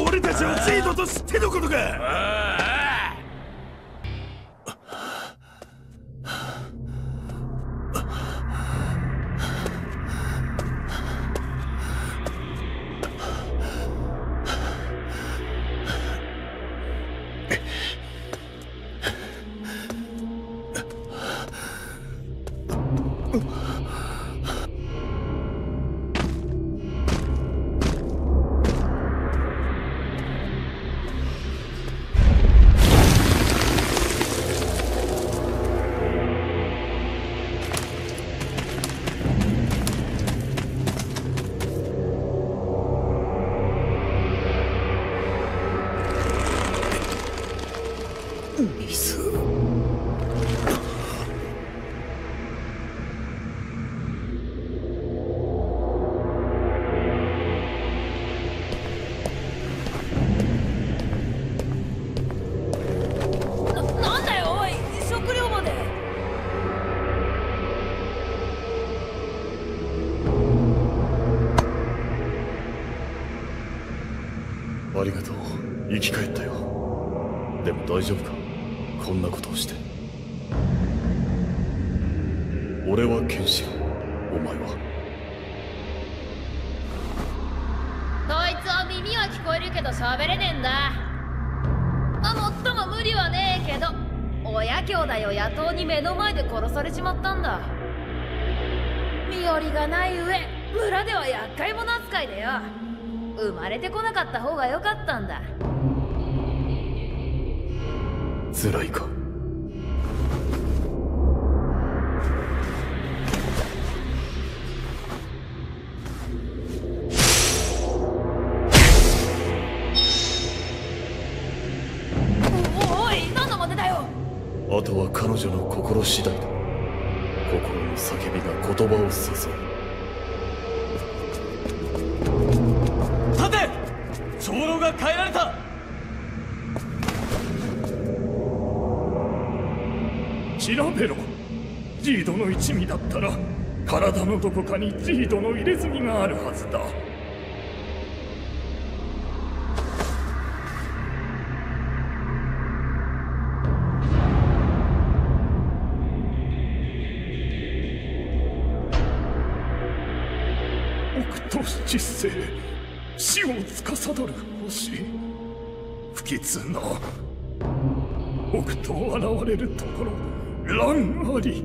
俺たちをチートと知ってのことか。ありがとう、生き返ったよ。でも大丈夫か、こんなことをして。俺はケンシロウ、お前は。こいつは耳は聞こえるけど喋れねえんだ。まあもっとも無理はねえけど、親兄弟を野党に目の前で殺されちまったんだ。身寄りがない上、村では厄介者扱いだよ。生まれてこなかった方が良かったんだ。辛いか。おい、何のまねだよ。あとは彼女の心次第だ。心の叫びが言葉を誘う。長老が変えられた。調べろ。ジードの一味だったら体のどこかにジードの入れ墨があるはずだ。オクト七星、死を司る星。不吉な奥と現れるところ、乱あり。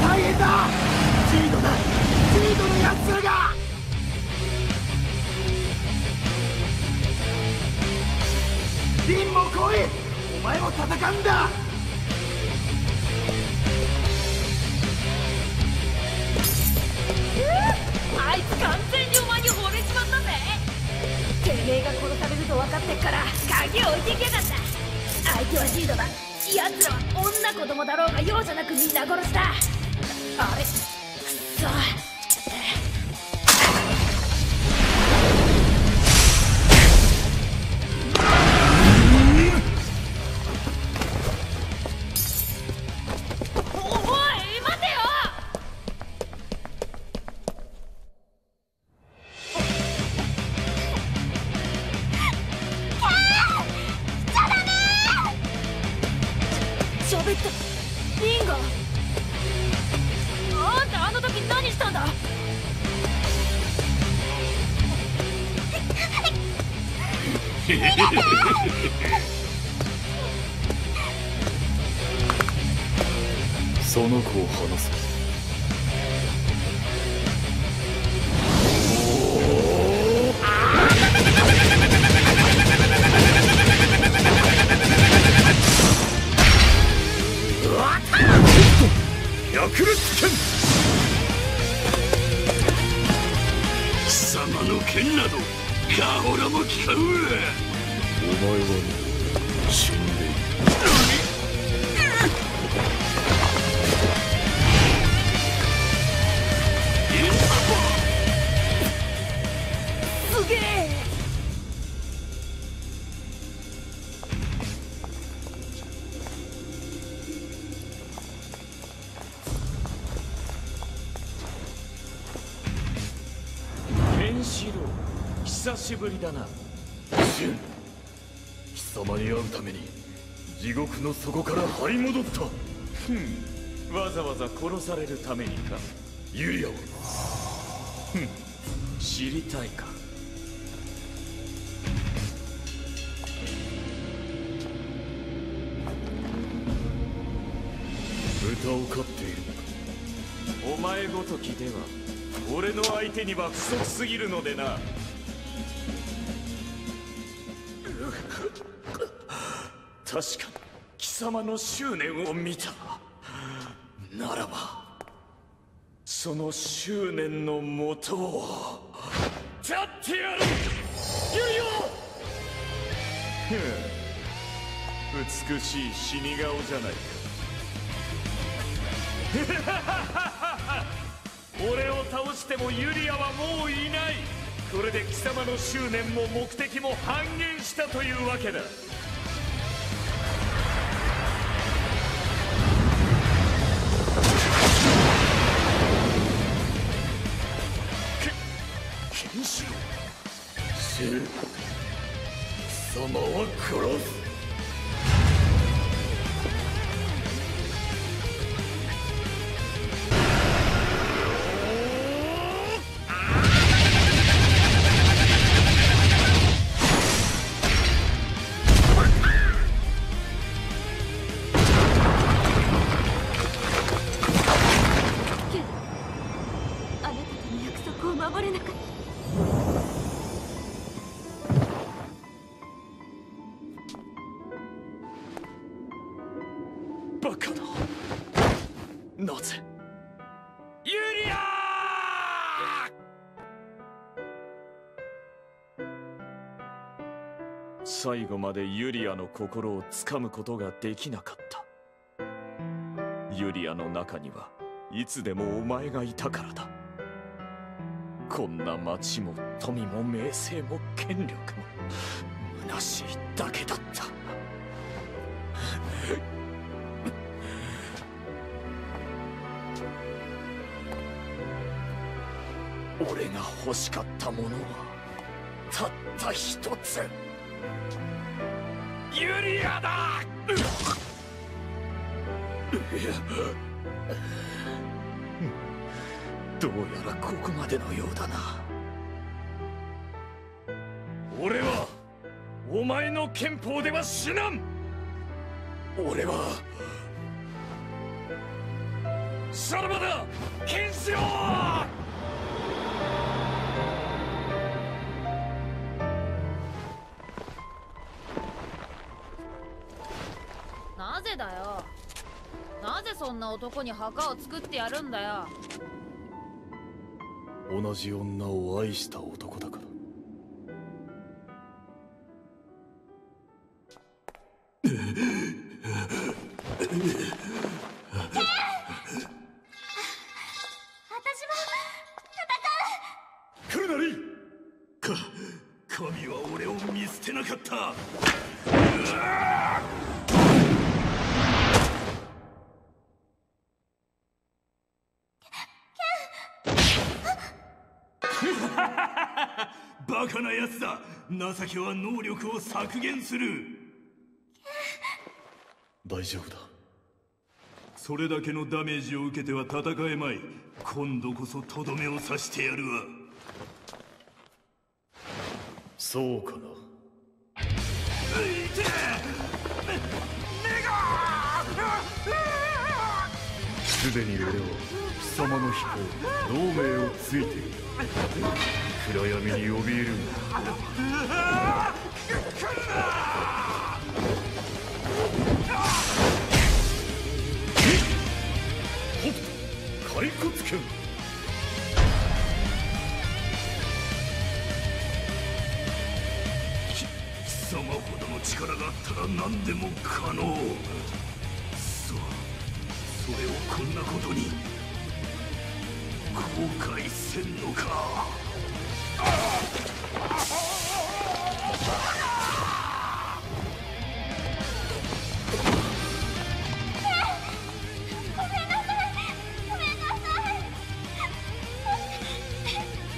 大変だ。ジードのやつらが。凛も来い。お前も戦うんだ。あいつ完全にお前に惚れちまったぜ。てめえが殺されると分かってっから鍵を置いていけやがった。相手はジードだ。奴らは女子供だろうが容赦なくみんな殺した。あれ、くそ。その子を離す。ヤクルト剣。貴様の剣などカオラも聞かんわ。前は死んでいる。すげえ。天使郎、久しぶりだな。貴様に会うために地獄の底から這い戻った。わざわざ殺されるためにか。ユリアを知りたいか。豚を飼っているのか。お前ごときでは俺の相手には不足すぎるのでな。確かに貴様の執念を見た。ならばその執念のもとを立ってやる。ユリオ、美しい死に顔じゃないか。俺を倒してもユリアはもういない。これで貴様の執念も目的も半減したというわけだ。貴様は殺す。あなたとの約束を守れなかった。なぜユリアー、最後までユリアの心をつかむことができなかった。ユリアの中にはいつでもお前がいたからだ。こんな町も富も名声も権力も虚しいだけだった。俺が欲しかったものはたった一つ。ユリアだ。どうやらここまでのようだな。俺はお前の拳法では死なん。俺はさらばだ剣士よ。なぜそんな男に墓を作ってやるんだよ。同じ女を愛した男だから。私も戦う。クルナリか、神は俺を見捨てなかった。バカなやつだ。情けは能力を削減する。大丈夫だ。それだけのダメージを受けては戦えまい。今度こそとどめを刺してやるわ。そうかな。いてすでに俺は貴様の飛行同盟をついている。暗闇に怯えるな。ほっ、解骨剣。貴様ほどの力があったら何でも可能。それをこんなことに後悔せんのか。ごめんなさい。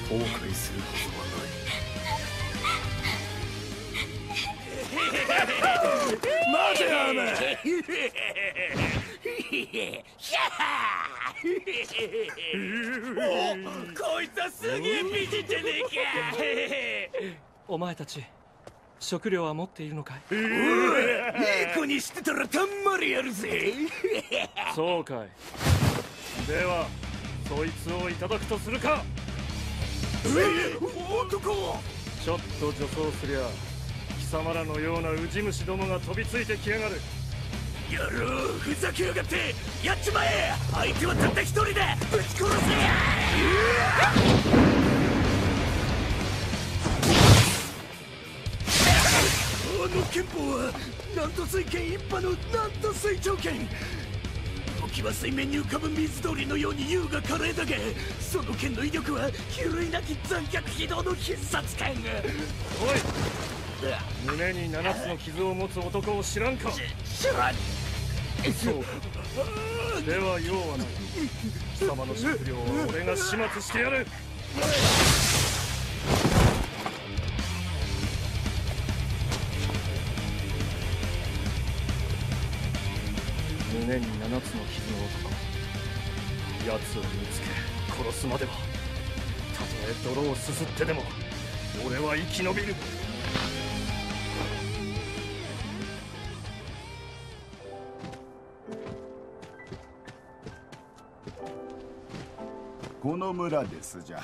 後悔するはずはない。待てアメ。お、こいつはすげえ美人じゃねえか。お前たち食料は持っているのかい？いい子にしてたらたんまりやるぜ。そうかい。ではそいつをいただくとするか。男、ちょっと助走すりゃ貴様らのようなウジ虫どもが飛びついてきやがる。やろう、ふざけやがって。やっちまえ。相手はたった一人でぶち殺せや。あの拳法は南都水拳一派の南都水上拳。時は水面に浮かぶ水鳥のように優雅華麗だが、その剣の威力は比類なき残虐非道の必殺剣。おい、胸に7つの傷を持つ男を知らんか。知らん。そうでは用はない。貴様の食料は俺が始末してやる。胸に7つの傷の男、やつを見つけ殺すまでは、たとえ泥をすすってでも俺は生き延びる。この村ですじゃ。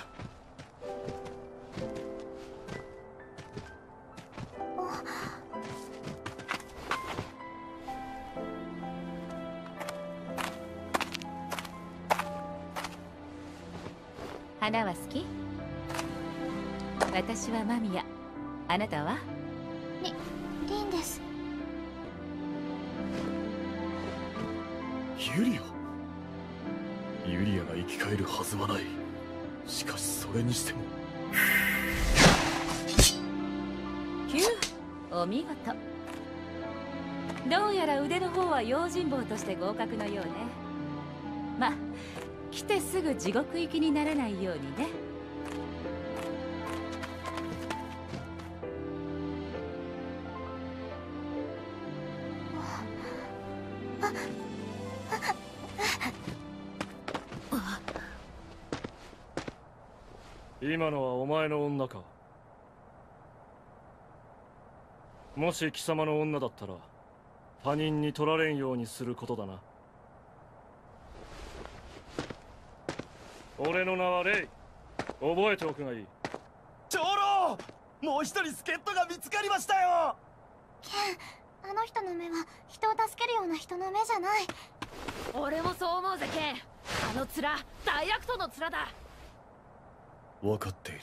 花は好き？私は間宮。あなたは？凛です。ユリアが生き返るはずはない。しかしそれにしてもお見事。どうやら腕の方は用心棒として合格のようね。まあ来てすぐ地獄行きにならないようにね。今のはお前の女か。もし貴様の女だったら他人に取られんようにすることだな。俺の名はレイ。覚えておくがいい。長老、もう一人助っ人が見つかりましたよ。ケン、あの人の目は人を助けるような人の目じゃない。俺もそう思うぜケン。あの面、ダイラクトの面だ。分かっている。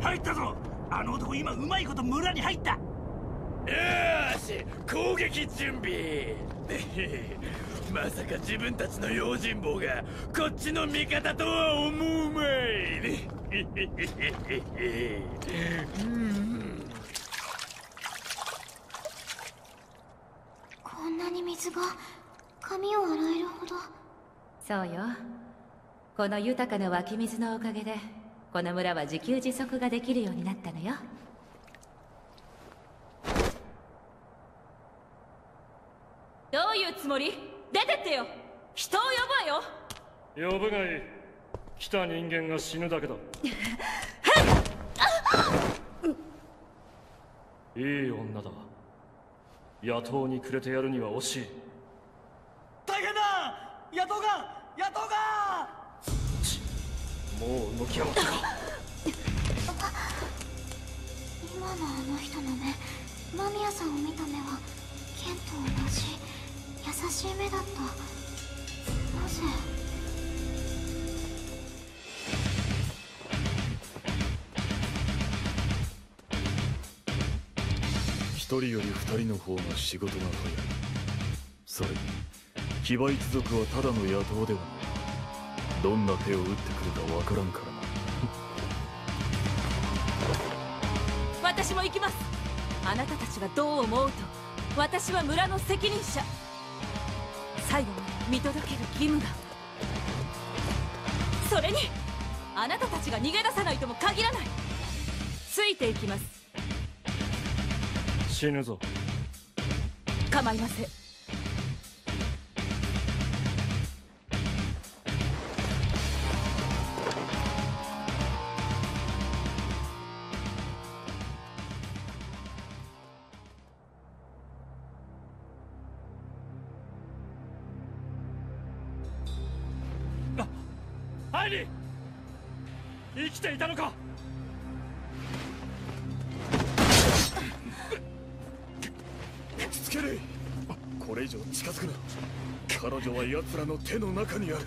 入ったぞ。あの男今うまいこと村に入った。よーし、攻撃準備。まさか自分たちの用心棒がこっちの味方とは思うまい。こんなに水が髪を洗えるほど。そうよ。この豊かな湧き水のおかげでこの村は自給自足ができるようになったのよ。どういうつもり？出てってよ。人を呼ぶわよ。呼ぶがいい。来た人間が死ぬだけだ。いい女だ。野党にくれてやるには惜しい。野党がもう動きやがったか。今のあの人の目、間宮さんを見た目は剣と同じ優しい目だった。なぜ？人より二人の方が仕事が早い。それに騎馬一族はただの野党ではない。どんな手を打ってくるかわからんからな。私も行きます。あなたたちがどう思おうと私は村の責任者。最後まで見届ける義務が。それにあなたたちが逃げ出さないとも限らない。ついていきます。死ぬぞ。構いません。アイリー、生きていたのか。つけれ。これ以上近づくな。彼女は奴らの手の中にある。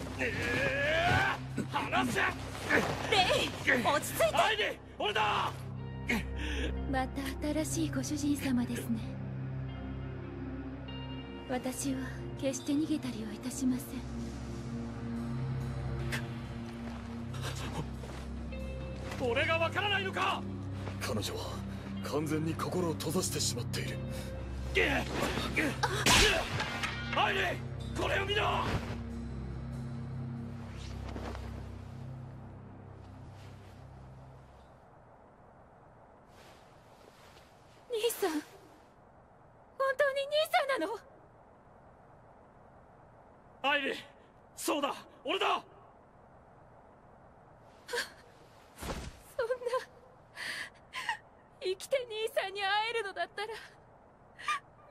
離せ。レイ、落ち着いて。アイリー、俺だ。また新しいご主人様ですね。私は決して逃げたりはいたしません。俺がわからないのか。彼女は完全に心を閉ざしてしまっている。アイリー、これを見ろ。兄さん、本当に兄さんなの。アイリー、そうだ、俺だ。生きて兄さんに会えるのだったら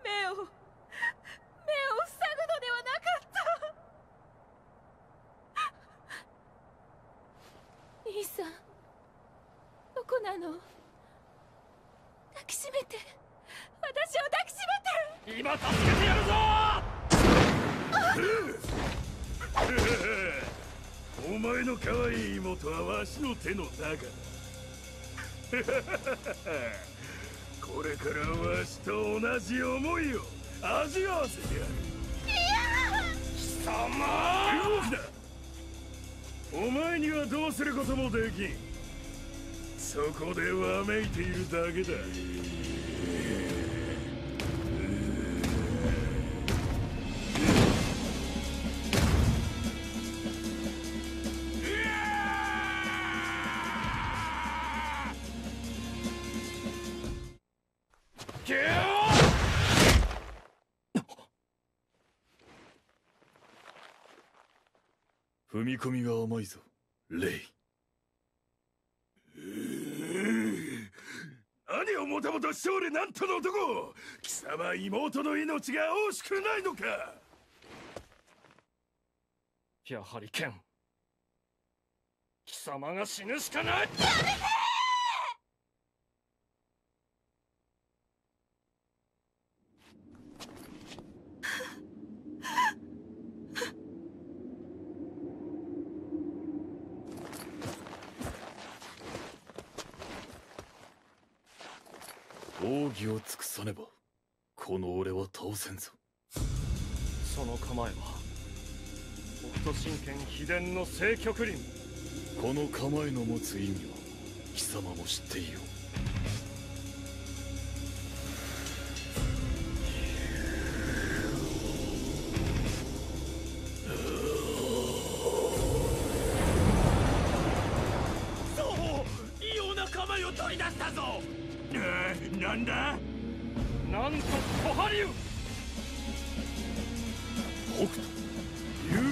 目を塞ぐのではなかった。兄さん、どこなの。抱きしめて、私を抱きしめて。今助けてやるぞ。お前の可愛い妹はわしの手の中だ。これからわしと同じ思いを味わわせてやる。貴様、動くな。お前にはどうすることもできん。そこでわめいているだけだ。踏み込みが甘いぞ、レイ。何をもたもたしておる、なんとの男。貴様、妹の命が惜しくないのか。やはり剣。貴様が死ぬしかない。やめて。奥義を尽くさねばこの俺は倒せんぞ。その構えは北斗神拳秘伝の正極輪。この構えの持つ意味は貴様も知っていよう。なんだ、なんと小波竜北斗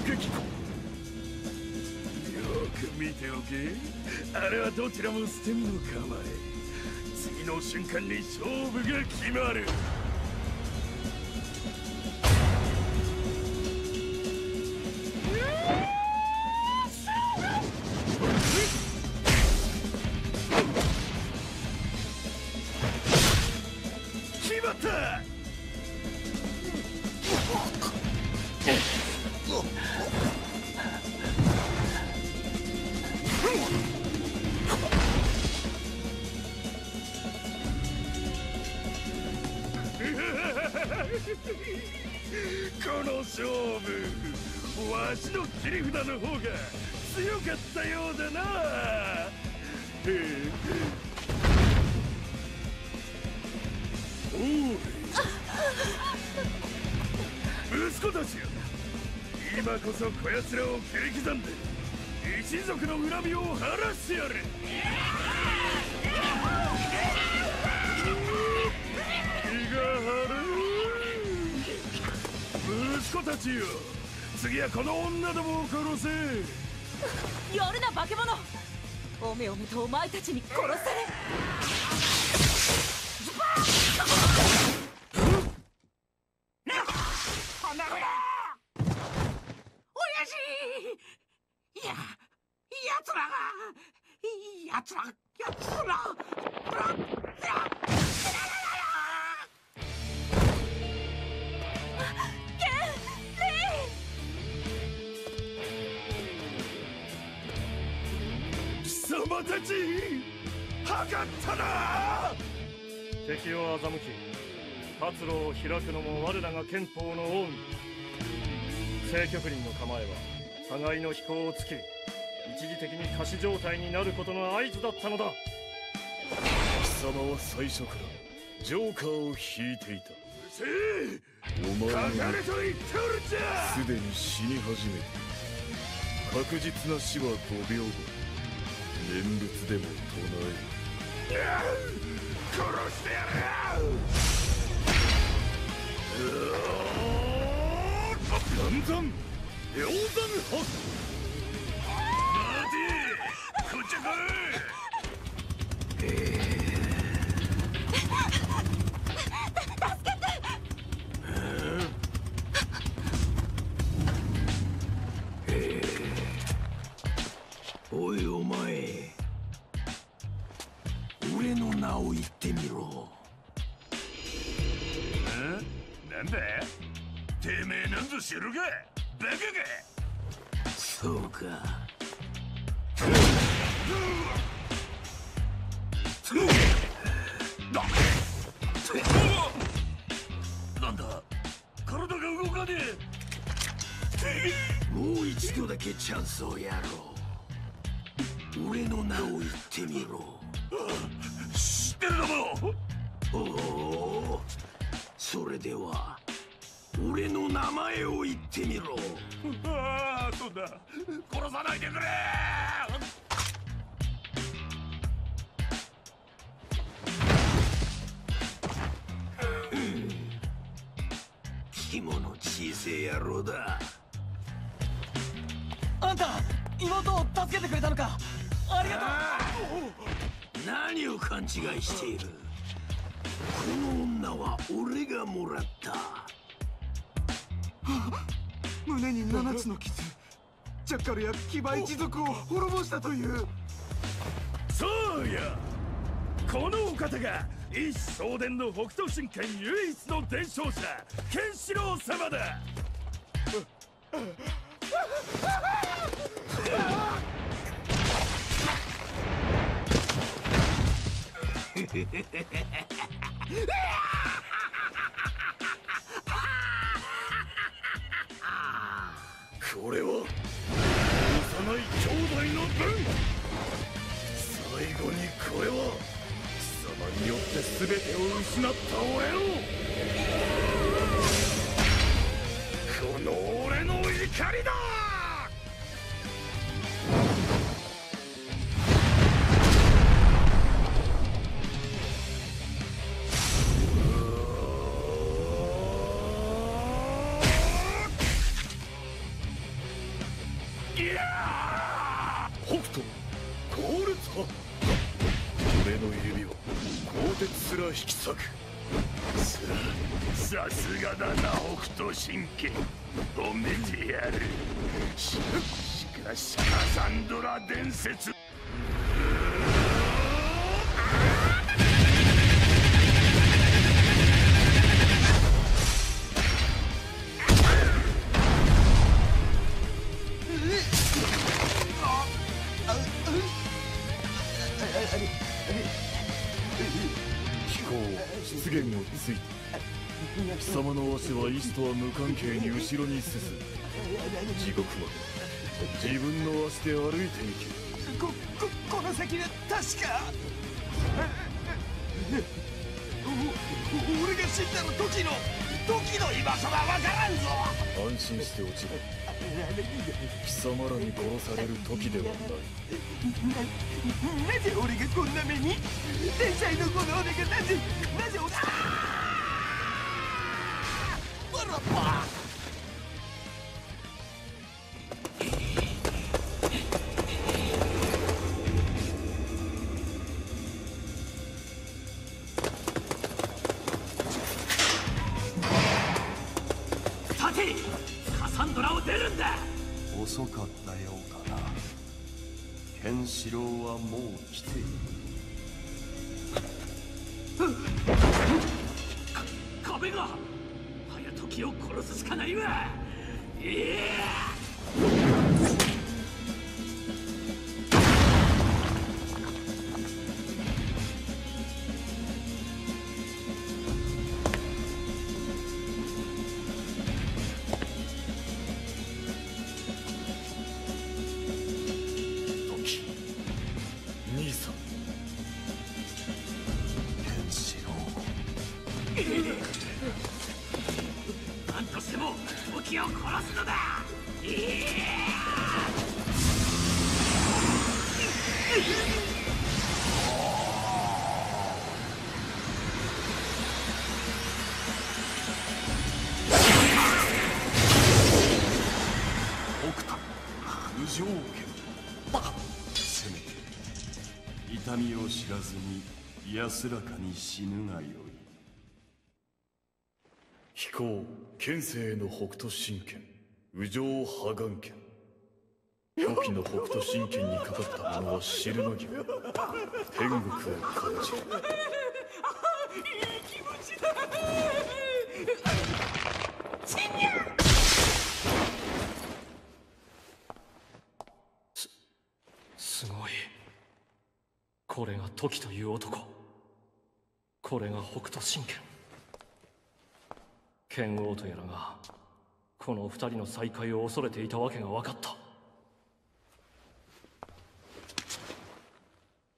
遊撃庫。よく見ておけ。あれはどちらも捨て身の構え。次の瞬間に勝負が決まる。の勝負、わしの切り札の方が強かったようだな。おい息子たちよ、今こそこやつらを切り刻んで一族の恨みを晴らしてやる。息子たちよ、次はこの女どもを殺せ。やるな化け物、おめおめとお前たちに殺され。敵を欺き活路を開くのも我らが憲法の恩義。政局人の構えは互いの飛行をつき、一時的に仮死状態になることの合図だったのだ。貴様は最初からジョーカーを引いていた。お前はすでに死に始める。確実な死は5秒後、念仏でも唱える。殺してやる。断山鷹山伯、待て、こっち来い。助けて。おいお前、俺の名を言ってみろ。なんだてめえ、なんぞ知るか、バカか。そうか。なんだ、体が動かねえ。もう一度だけチャンスをやろう。俺の名を言ってみろ。知ってるのも。おお、それでは俺の名前を言ってみろ。ああ、そんな、殺さないでくれ。着物小せえ野郎だ。あんた、妹を助けてくれたのか、ありがとう。何を勘違いしている。この女は俺がもらった。胸に7つの傷、ジャッカルや騎馬一族を滅ぼしたという。そうや、このお方が一宗伝の北斗神拳唯一の伝承者、ケンシロウ様だ。これは幼い兄弟の分。最後にこれは貴様によって全てを失った俺を、この俺の怒りだ。引き裂く。さすがだな北斗神拳、褒めてやる。しかしカサンドラ伝説、出現をついて貴様の足は意志とは無関係に後ろにせず、地獄まで自分の足で歩いていけ。この先は確か俺が死んだの時の居場所がわからんぞ。安心して落ちろ。貴様らに殺される時ではない。なぜ俺がこんな目に。天才のこの俺がなぜ俺バラバー遅かったようかな。ケンシロウはもう来ている。壁が早時を殺すしかないわ。痛みを知らずに安らかに死ぬがよい。飛行県政の北斗神拳、右上破眼拳。初期の北斗神拳にかかった者は知るまぎも天国を感じる。いい気持ちだ。すごい。これが時という男。これが北斗神拳。剣王とやらがこの二人の再会を恐れていたわけが分かった。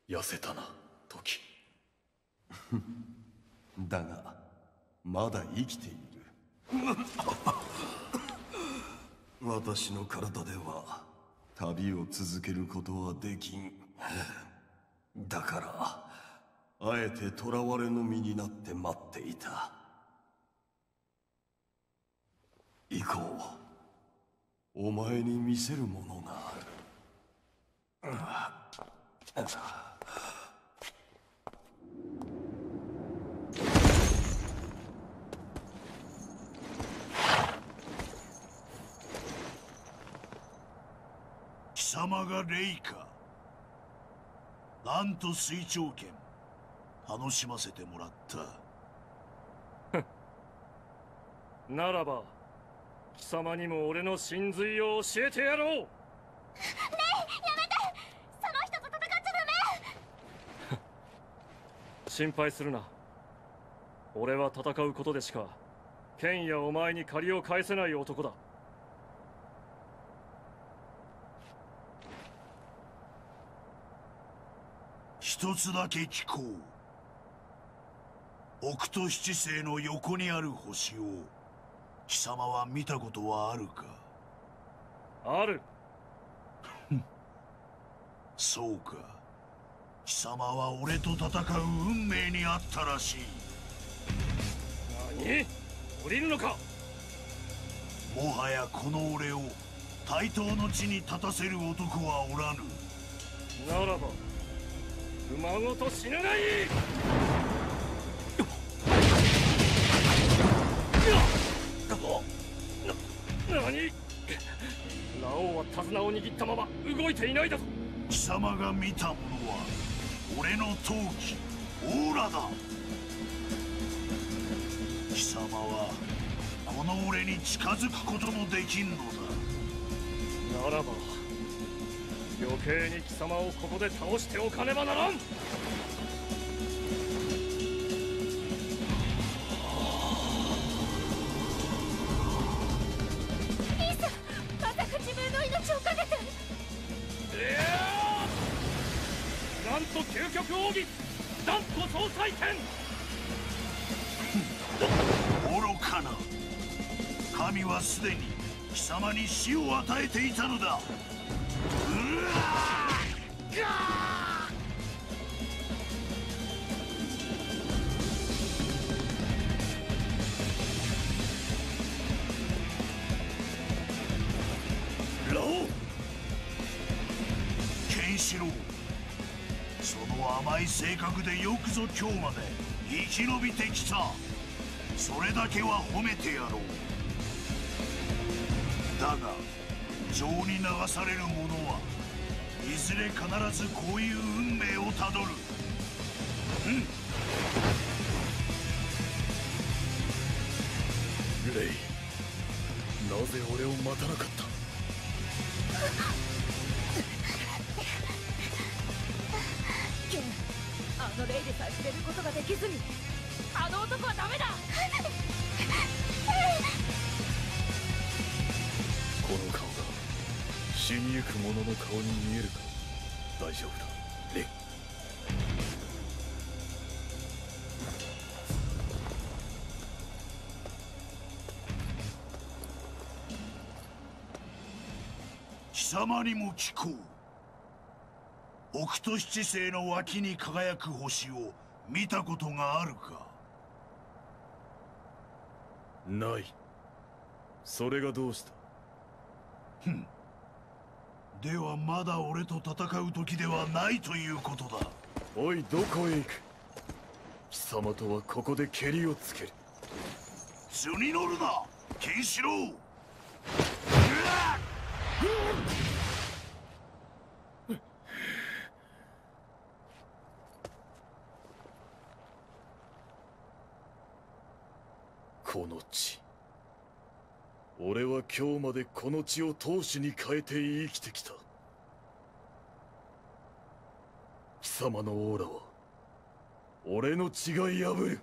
痩せたな時。だがまだ生きている。私の体では旅を続けることはできん。だからあえて囚われの身になって待っていた。以降お前に見せるものがある。貴様がレイか。なんと水長剣、楽しませてもらった。ならば貴様にも俺の真髄を教えてやろう。ねえやめて、その人と戦っちゃダメ。心配するな。俺は戦うことでしか剣やお前に借りを返せない男だ。一つだけ聞こう。北斗七星の横にある星を貴様は見たことはあるか。ある。そうか。貴様は俺と戦う運命にあったらしい。何？降りるのか。もはやこの俺を対等の地に立たせる男はおらぬ。ならば馬ごと死なない。何？ラオウは手綱を握ったまま動いていないだと。貴様が見たものは俺の闘気オーラだ。貴様はこの俺に近づくこともできんのだ。ならば余計に貴様をここで倒しておかねばならん。なんと究極奥義断固総裁剣愚かな神はすでに貴様に死を与えていたのだ。うわその甘い性格でよくぞ今日まで生き延びてきた。それだけは褒めてやろう。だが情に流される者はいずれ必ずこういう運命をたどる。レイ、なぜ俺を待たなかった？あのレイでさえ触れることができずにあの男はダメだ。この顔が死にゆく者の顔に見えるか？大丈夫だレイ。貴様にも聞こう。北斗七星の脇に輝く星を見たことがあるか？ない。それがどうした？ではまだ俺と戦う時ではないということだ。おい、どこへ行く？貴様とはここでケリをつける。図に乗るなケンシロウ。この地、俺は今日までこの地を闘志に変えて生きてきた。貴様のオーラは俺の血が破る。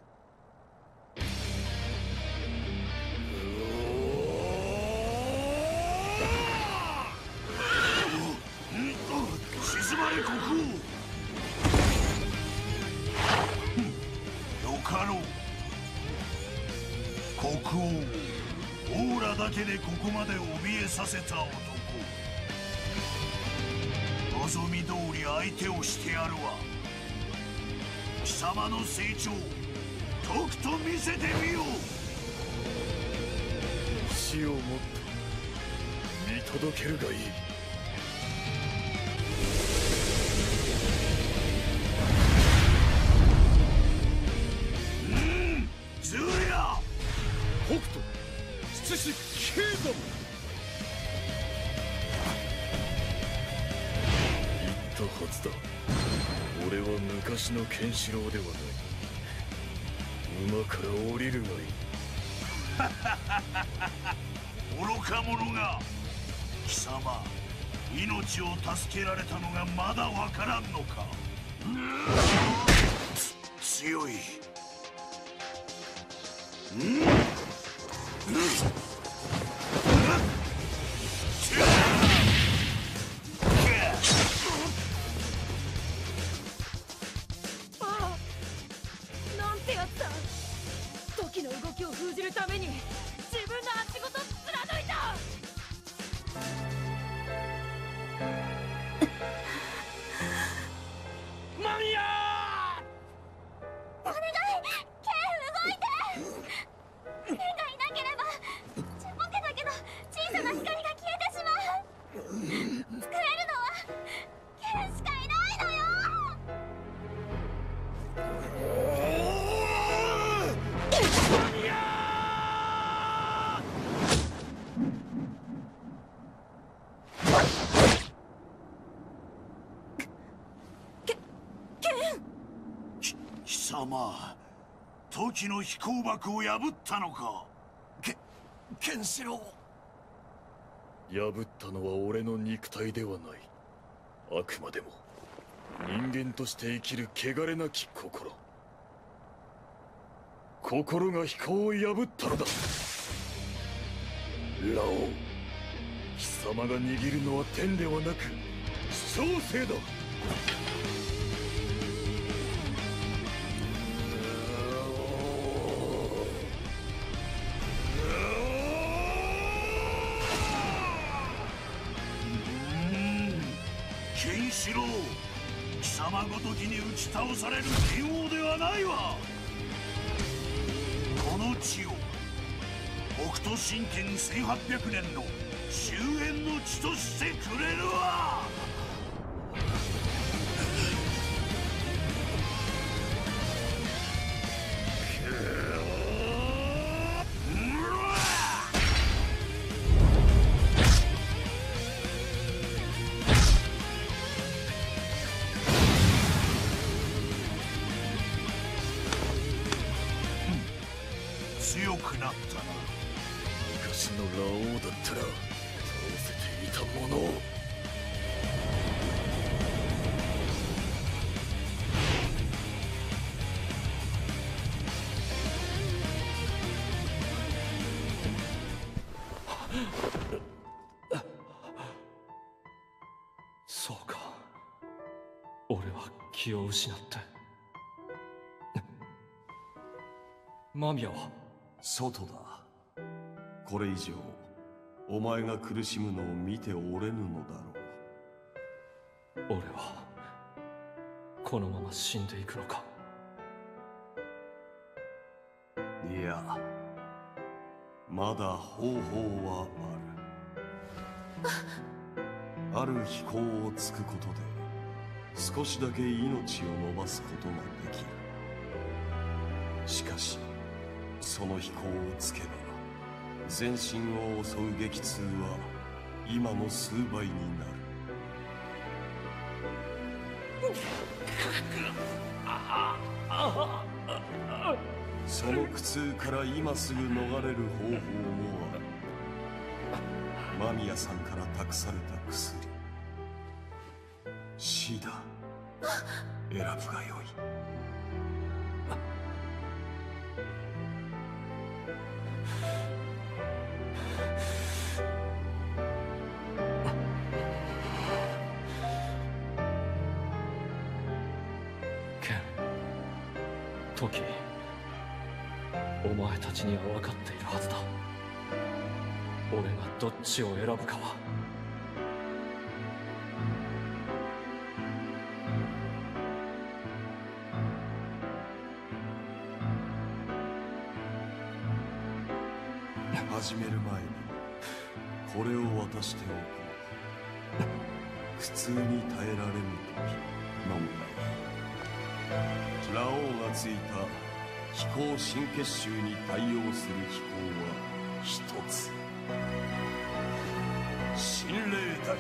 静まれ国王。よかろう。国王をオーラだけでここまで怯えさせた男、望み通り相手をしてやるわ。貴様の成長とくと見せてみよう。死をもって見届けるがいい。ズーヤ北斗七星キングダム、言ったはずだ。俺は昔のケンシロウではない。馬から降りるがいい。愚か者が。貴様、命を助けられたのがまだわからんのか？強い。ああ、なんてやつだ。時の動きを封じるために自分の足ごと貫いた。マミヤ、時の飛行幕を破ったのか？ケンシロウ。破ったのは俺の肉体ではない。あくまでも人間として生きる汚れなき心が飛行を破ったのだ。ラオウ、貴様が握るのは天ではなく創世だ。ケンシロウ、貴様ごときに打ち倒される剣王ではないわ。この地を北斗神拳1800年の終焉の地としてくれるわ。強くなったな。昔のラオウだったら倒せていたものを。そうか、俺は気を失って。間宮は外だ。これ以上お前が苦しむのを見ておれぬのだろう。俺はこのまま死んでいくのか。いや、まだ方法はある。ある飛行をつくことで少しだけ命を伸ばすことができる。しかしその飛行をつけば全身を襲う激痛は今の数倍になる。その苦痛から今すぐ逃れる方法もある。間宮さんから託された薬、死だ。選ぶがよい。時、お前たちには分かっているはずだ。俺がどっちを選ぶかは。始める前にこれを渡しておこう。苦痛に耐えられぬ時のみだ。ラオウがついた飛行神結集に対応する飛行は一つ、神霊台。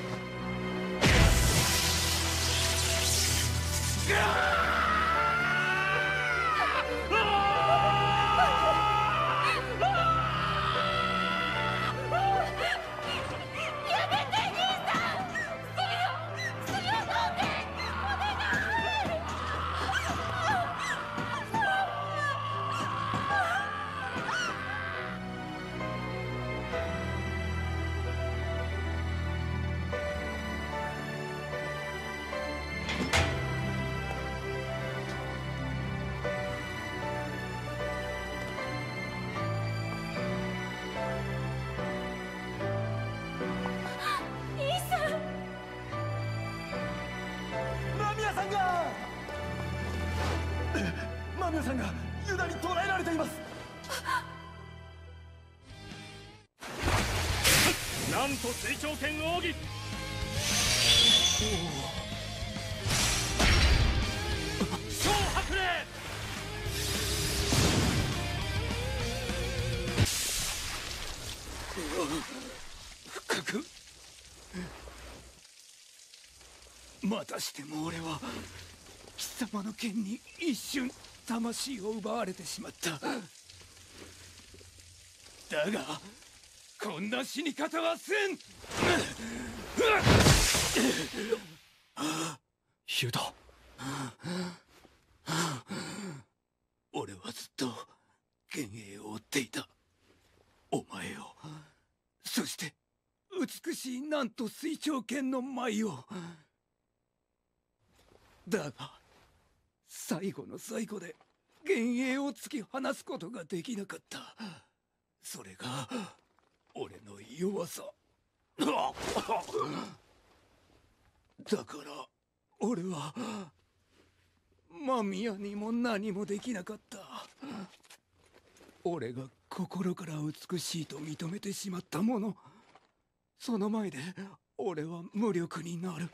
間宮さんがユダに捕らえられています。なんと水長剣奥義。小白霊。深く。またしても俺は貴様の剣に一瞬魂を奪われてしまった。だがこんな死に方はせん。ユダ、俺はずっと幻影を追っていた。お前を、そして美しいなんと水長剣の舞を。だが最後の最後で幻影を突き放すことができなかった。それが俺の弱さだから、俺は間宮にも何もできなかった。俺が心から美しいと認めてしまったもの、その前で俺は無力になる。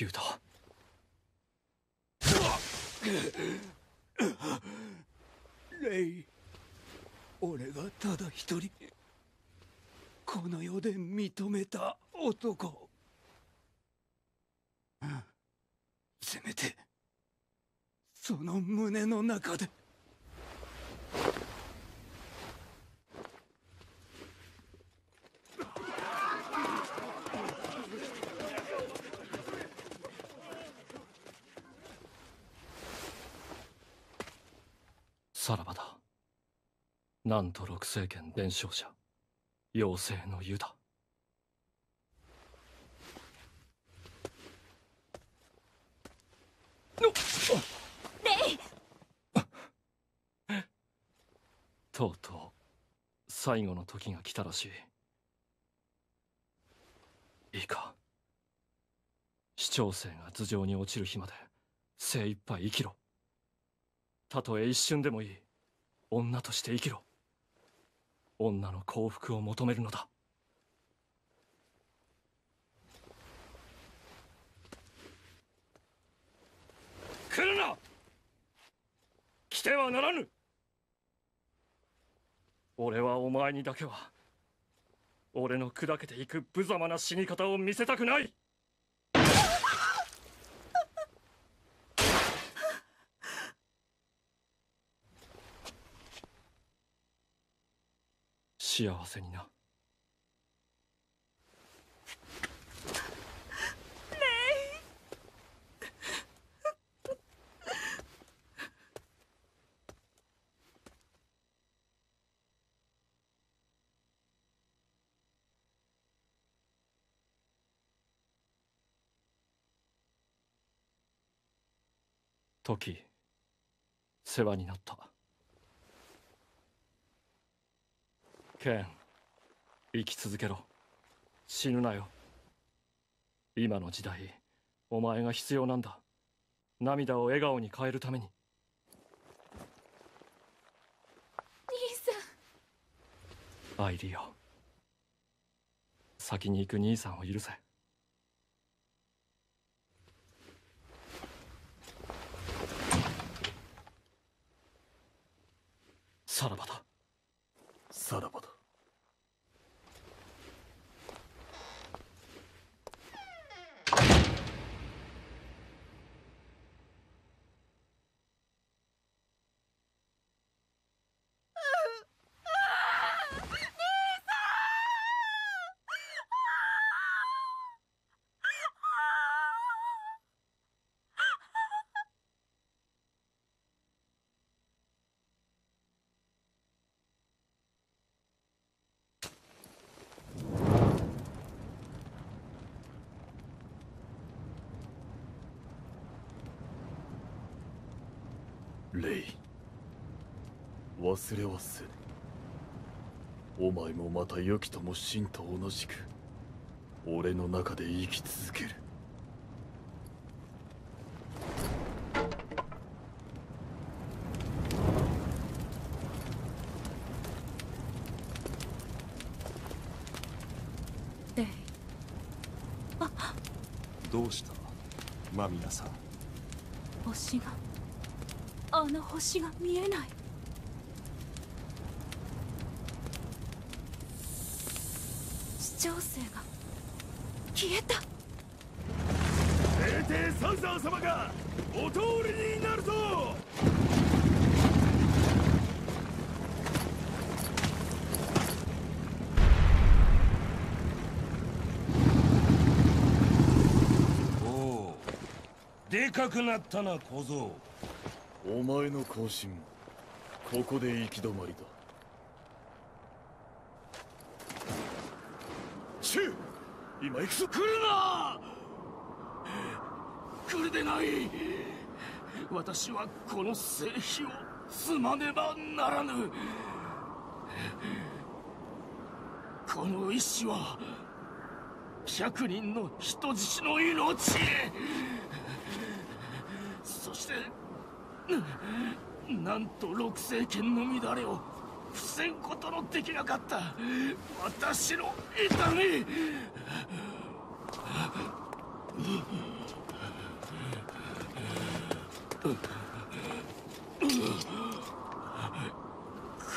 ユダ、レイ、俺がただ一人この世で認めた男、せめてその胸の中で。さらばだ。なんと六聖剣伝承者、妖精の湯だ。レイとうとう最後の時が来たらしい。いいか、市長生が頭上に落ちる日まで精一杯生きろ。たとえ一瞬でもいい、女として生きろ。女の幸福を求めるのだ。来るな、来てはならぬ。俺はお前にだけは俺の砕けていく無様な死に方を見せたくない。幸せにな。トキ、世話になった。ケン、生き続けろ。死ぬなよ。今の時代、お前が必要なんだ。涙を笑顔に変えるために。兄さん。アイリよ、先に行く兄さんを許せ。さらばだ。さらばだ。レイ、忘れはせぬ。お前もまた良きともシンと同じく俺の中で生き続ける。レイ、どうした間宮さん。星が、あの星が見えない。市長生が消えた。聖帝サンサー様がお通りになるぞ。おお、でかくなったな小僧。お前の行進もここで行き止まりだ。チュー、今行くぞ。来るな。これでない。私はこの聖碑を積まねばならぬ。この石は100人の人質の命、そしてなんと六聖剣の乱れを防ぐことのできなかった私の痛み。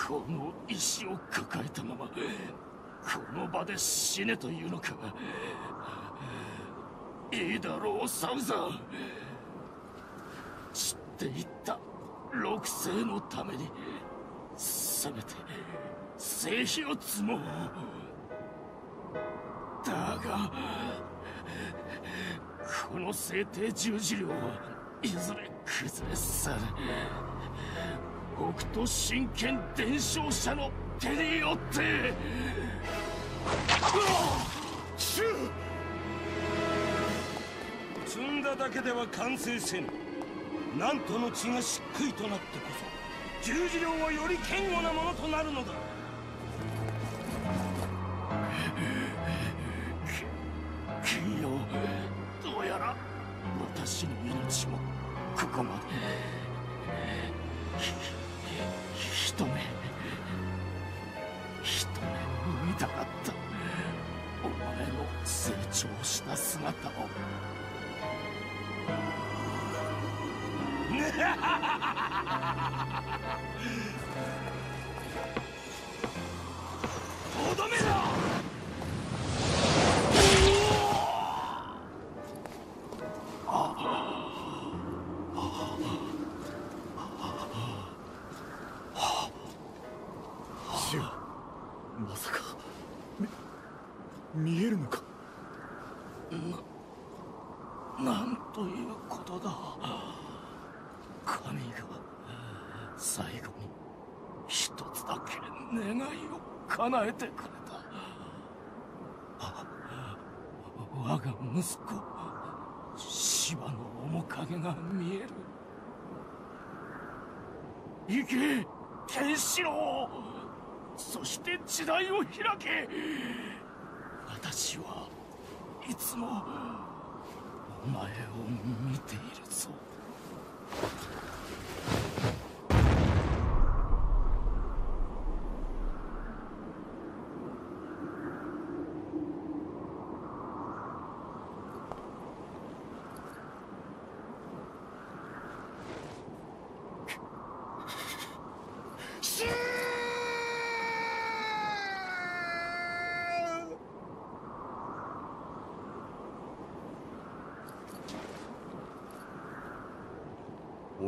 この石を抱えたままこの場で死ねというのか。いいだろうサウザー、知っていった六世のためにせめて聖碑を積もう。だがこの聖帝十字領はいずれ崩れ去る。北斗神拳伝承者の手によって。積んだだけでは完成せぬ。なんとの血が漆喰となってこそ十字領はより堅固なものとなるのだ。金曜、どうやら私の命もここまで。一目見たかった。お前の成長した姿を。とどめだ。叶えてくれた。我が息子芝の面影が見える。行けケンシロウ、そして時代を開け。私はいつもお前を見ているぞ。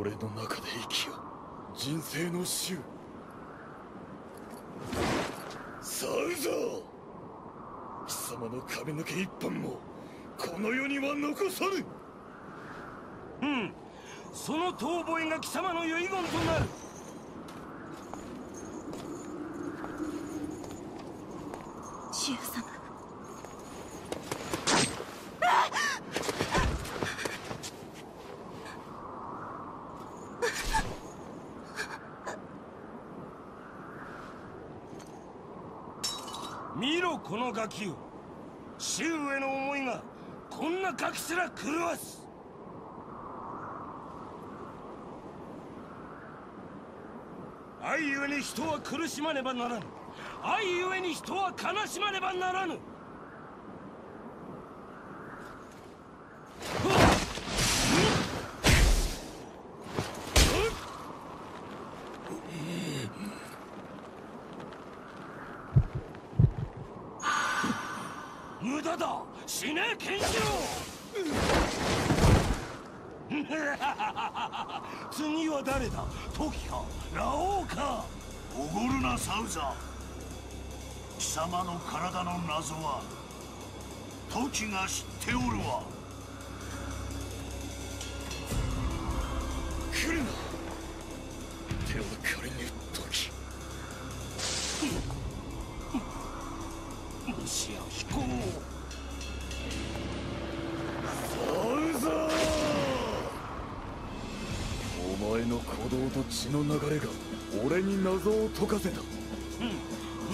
俺の中で生きよ、人生の終。サウザー、貴様の髪の毛一本もこの世には残さぬ。うん、その遠吠えが貴様の遺言となる。シュウ様、このガキを。周への思いがこんなガキすら狂わす。愛ゆえに人は苦しまねばならぬ。愛ゆえに人は悲しまねばならぬ。死ねケンシロウ。次は誰だ。トキかラオウか。おごるなサウザ。貴様の体の謎はトキが知っておるわ。来るな、手を借りにトキ。もしや飛行を。サウザー。の鼓動と血の流れが俺に謎を解かせた。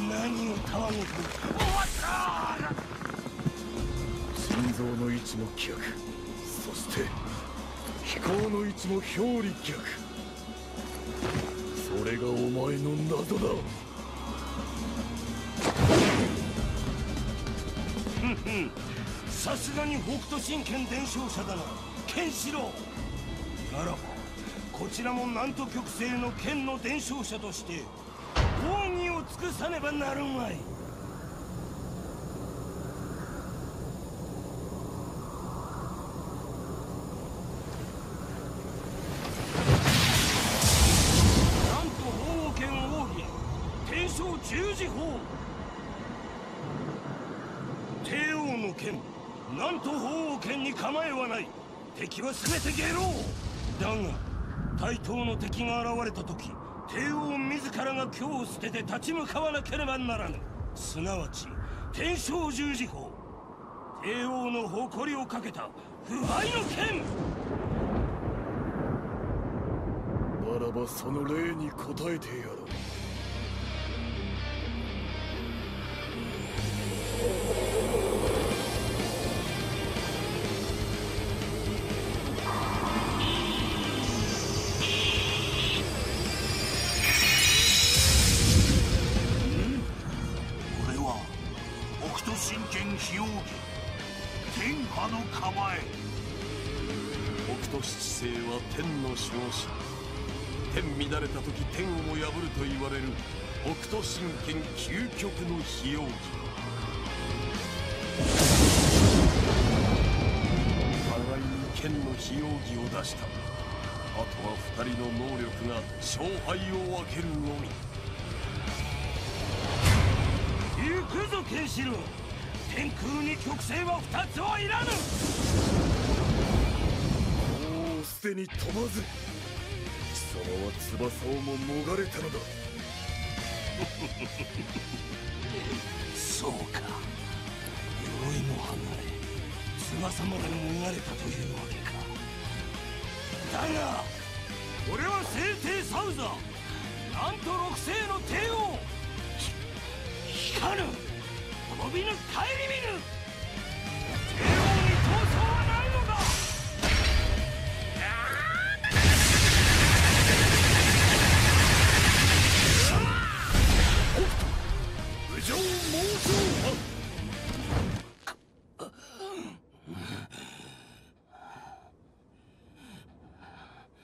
何をたわごと終わったー。心臓の位置も逆、そして飛行の位置も表裏逆、それがお前の謎だ。さすがに北斗神拳伝承者だな、ケンシロウ。ならばこちらも南都極西の剣の伝承者として奥義を尽くさねばなるまい。なんと鳳凰拳奥義天正十字砲。帝王の剣なんと鳳凰拳に構えはない。敵は全て下郎だが、対等の敵が現れた時、帝王自らが京を捨てて立ち向かわなければならぬ。すなわち天正十字砲、帝王の誇りをかけた不敗の剣。ならばその礼に応えてやろう。天乱れた時天をも破ると言われる北斗神拳究極の秘容儀。互いに剣の秘容儀を出した。あとは二人の能力が勝敗を分けるのみ。行くぞケンシロウ、天空に極性は二つはいらぬ。すでに飛ばず、貴様は翼をも逃れたのだ。そうか、鎧も離れ翼まで逃れたというわけか。だが俺は聖帝サウザー、なんと六星の帝王。光る飛びぬ帰り見ぬ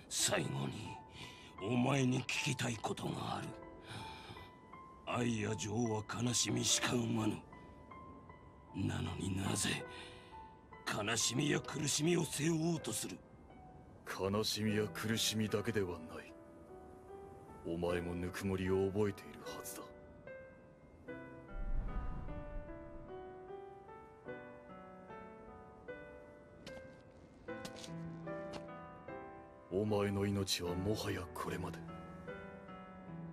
最後にお前に聞きたいことがある。愛や情は悲しみしか生まぬ。なのになぜ悲しみや苦しみを背負おうとする。悲しみや苦しみだけではない。お前もぬくもりを覚えているはずだ。お前の命はもはやこれまで。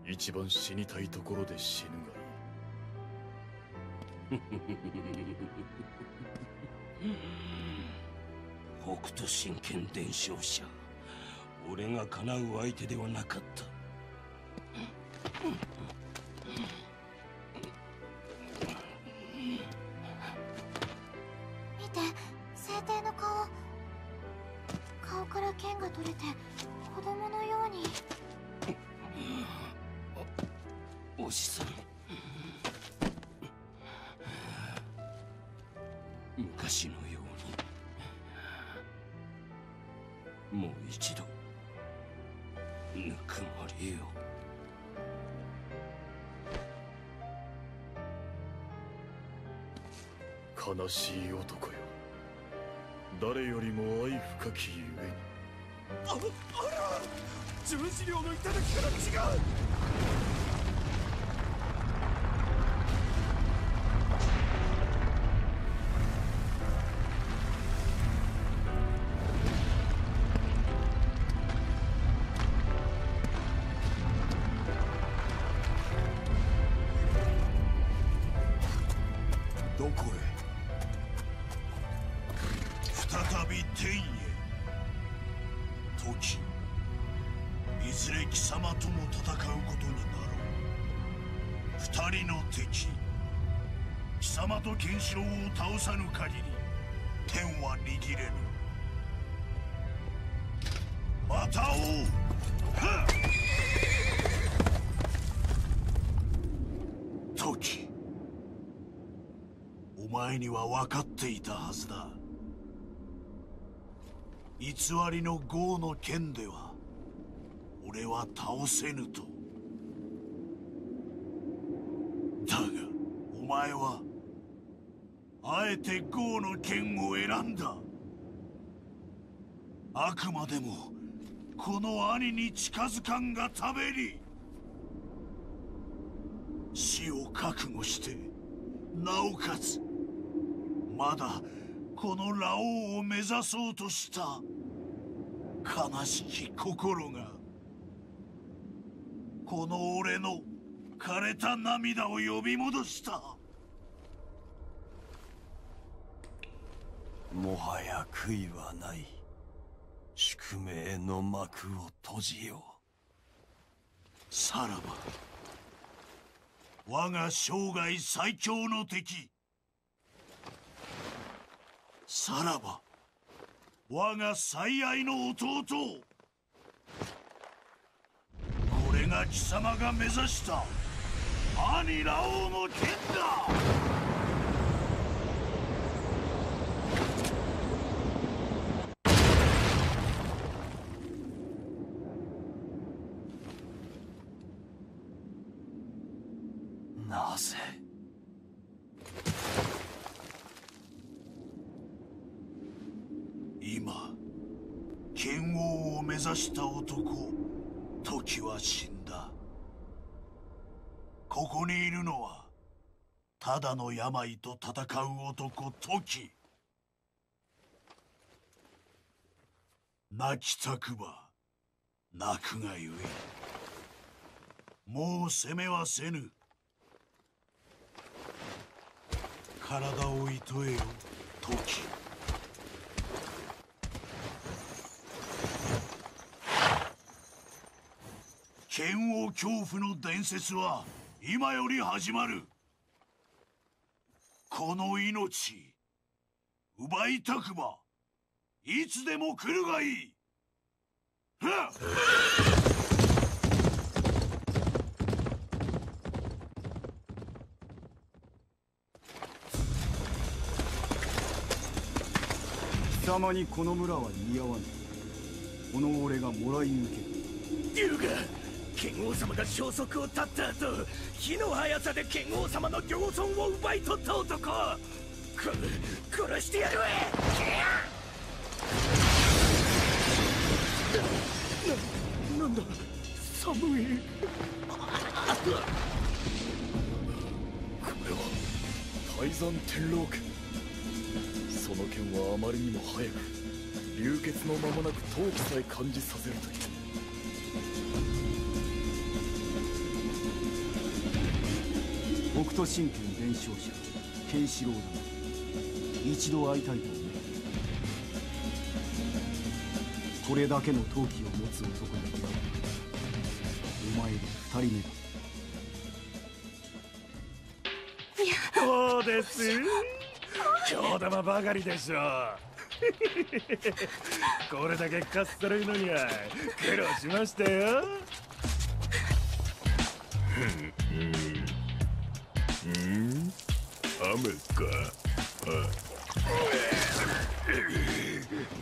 一番死にたいところで死ぬがいい。北斗神拳伝承者、俺が叶う相手ではなかった。見て、聖帝の顔。顔から剣が取れて子供のように。おじさん、昔のようにもう一度ぬくもりを。悲しい男よ、誰よりも愛深きゆえに。あら十字領の頂から口が。どこへ？再び天へ。時貴様とも戦うことになろう。二人の敵、貴様とケンシロウを倒さぬ限り天は握れぬ。また会おう。はっ！時、お前には分かっていたはずだ。偽りの業の剣では俺は倒せぬと。だがお前はあえて業の剣を選んだ。あくまでもこの兄に近づかんがために、死を覚悟してなおかつまだこのラオウを目指そうとした悲しき心がこの俺の枯れた涙を呼び戻した。もはや悔いはない。宿命の幕を閉じよう。さらば我が生涯最強の敵、さらば我が最愛の弟、これが貴様が目指した兄ラオウの剣だ。剣王を目指した男、時は死んだ。ここにいるのはただの病と戦う男、時。泣きたくば泣くがゆえ、もう攻めはせぬ。体をいとえよ、時。剣王恐怖の伝説は今より始まる。この命奪いたくばいつでも来るがいい。はっ！貴様にこの村は似合わぬ。この俺がもらい受ける。龍が剣王様が消息を絶った後、火の速さで剣王様の行村を奪い取った男、殺してやるわ。なんだ寒い。これは泰山天狼剣。その剣はあまりにも早く、流血の間もなく闘気さえ感じさせるという。北斗神拳伝承者ケンシロウだ。一度会いたいと思う。これだけの闘気を持つ男だ。お前で2人目だ。どうです上玉ばかりでしょう。これだけかっさるいのには苦労しましたよ。うん、雨か。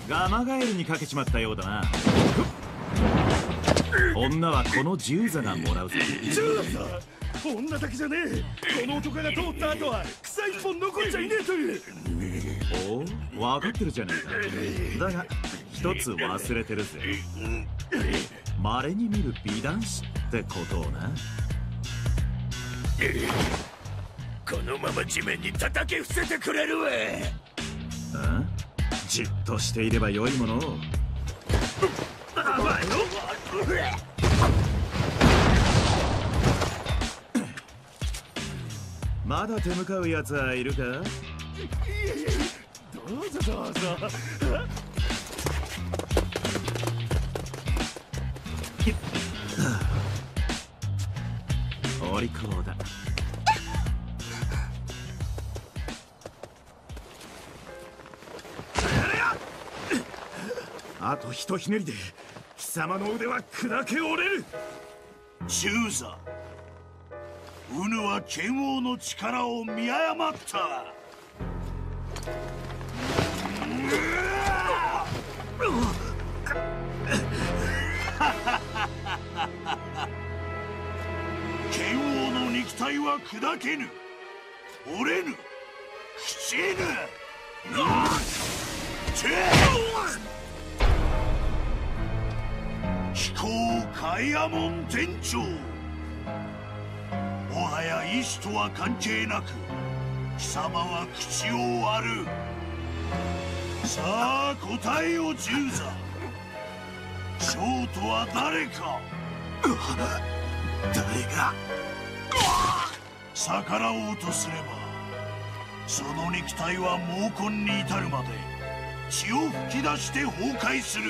ガマガエルにかけちまったようだな。女はこの銃座がもらう。銃座女だけじゃねえ。この男が通った後は草一本残っちゃいねえという。おお、分かってるじゃねえか。だが一つ忘れてるぜ。稀に見る美男子ってことをな。このまま地面に叩き伏せてくれるわ。ああ、じっとしていればよいものを。甘いのまだ手向かうやつはいるか。いやいや、どうぞどうぞ。最高だ。あとひとひねりで貴様の腕は砕け折れる。中佐、ウヌは剣王の力を見誤った。剣王の肉体は砕けぬ、折れぬ、朽ちぬ。飛行開夜門店長、もはや意志とは関係なく貴様は口を割る。さあ答えを十座、ショートは誰か。誰が逆らおうとすればその肉体は猛根に至るまで血を噴き出して崩壊する。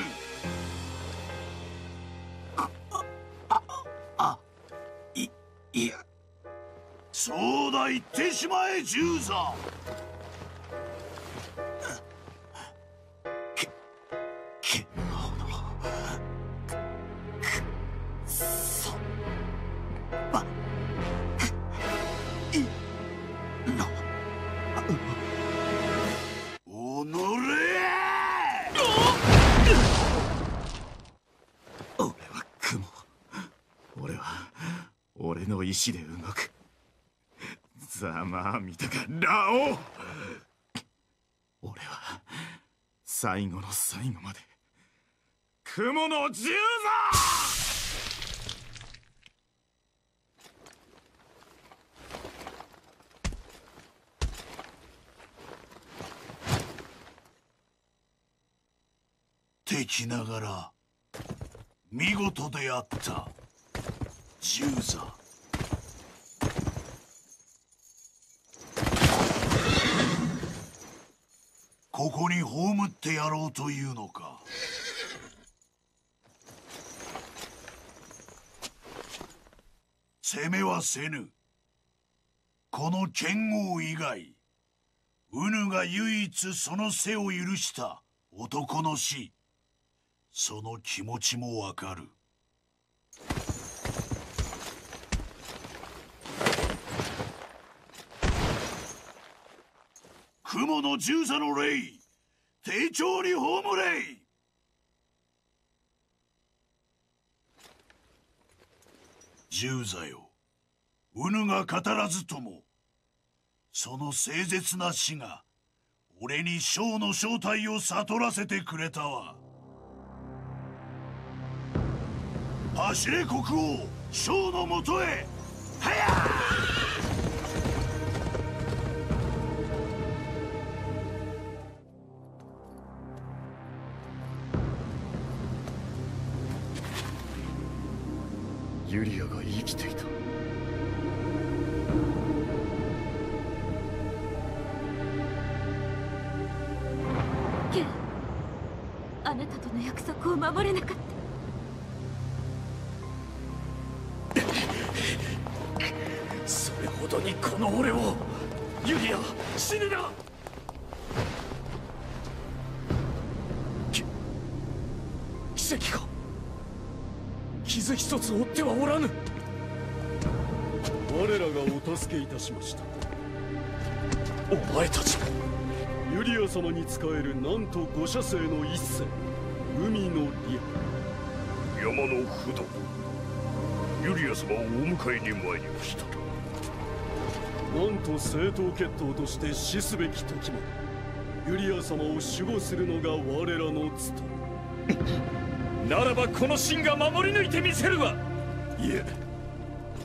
いや、そうだ、言ってしまえ十座。石で動く。ざまあ見たか、ラオウ。俺は最後の最後まで雲の十座。敵ながら見事であった十座。ここに葬ってやろうというのか。攻めはせぬ。この剣王以外、ウヌが唯一その背を許した男の死。その気持ちもわかる。雲の十座の霊、丁重に葬れ。十座よ、うぬが語らずともその凄絶な死が俺にショウの正体を悟らせてくれたわ。走れ国王、ショウのもとへ、はや！ユリアが生きていた。ケン、あなたとの約束を守れなかった。それほどにこの俺を。ユリア、死ぬな。奇跡か。傷一つ負ってはおらぬ。我らがお助けいたしました。お前たちもユリア様に仕えるなんと五社星の一星、海のリア、山の不動、ユリア様をお迎えに参りました。なんと正統血統として死すべき時までユリア様を守護するのが我らの務め。ならばこの神が守り抜いてみせるわ。いえ、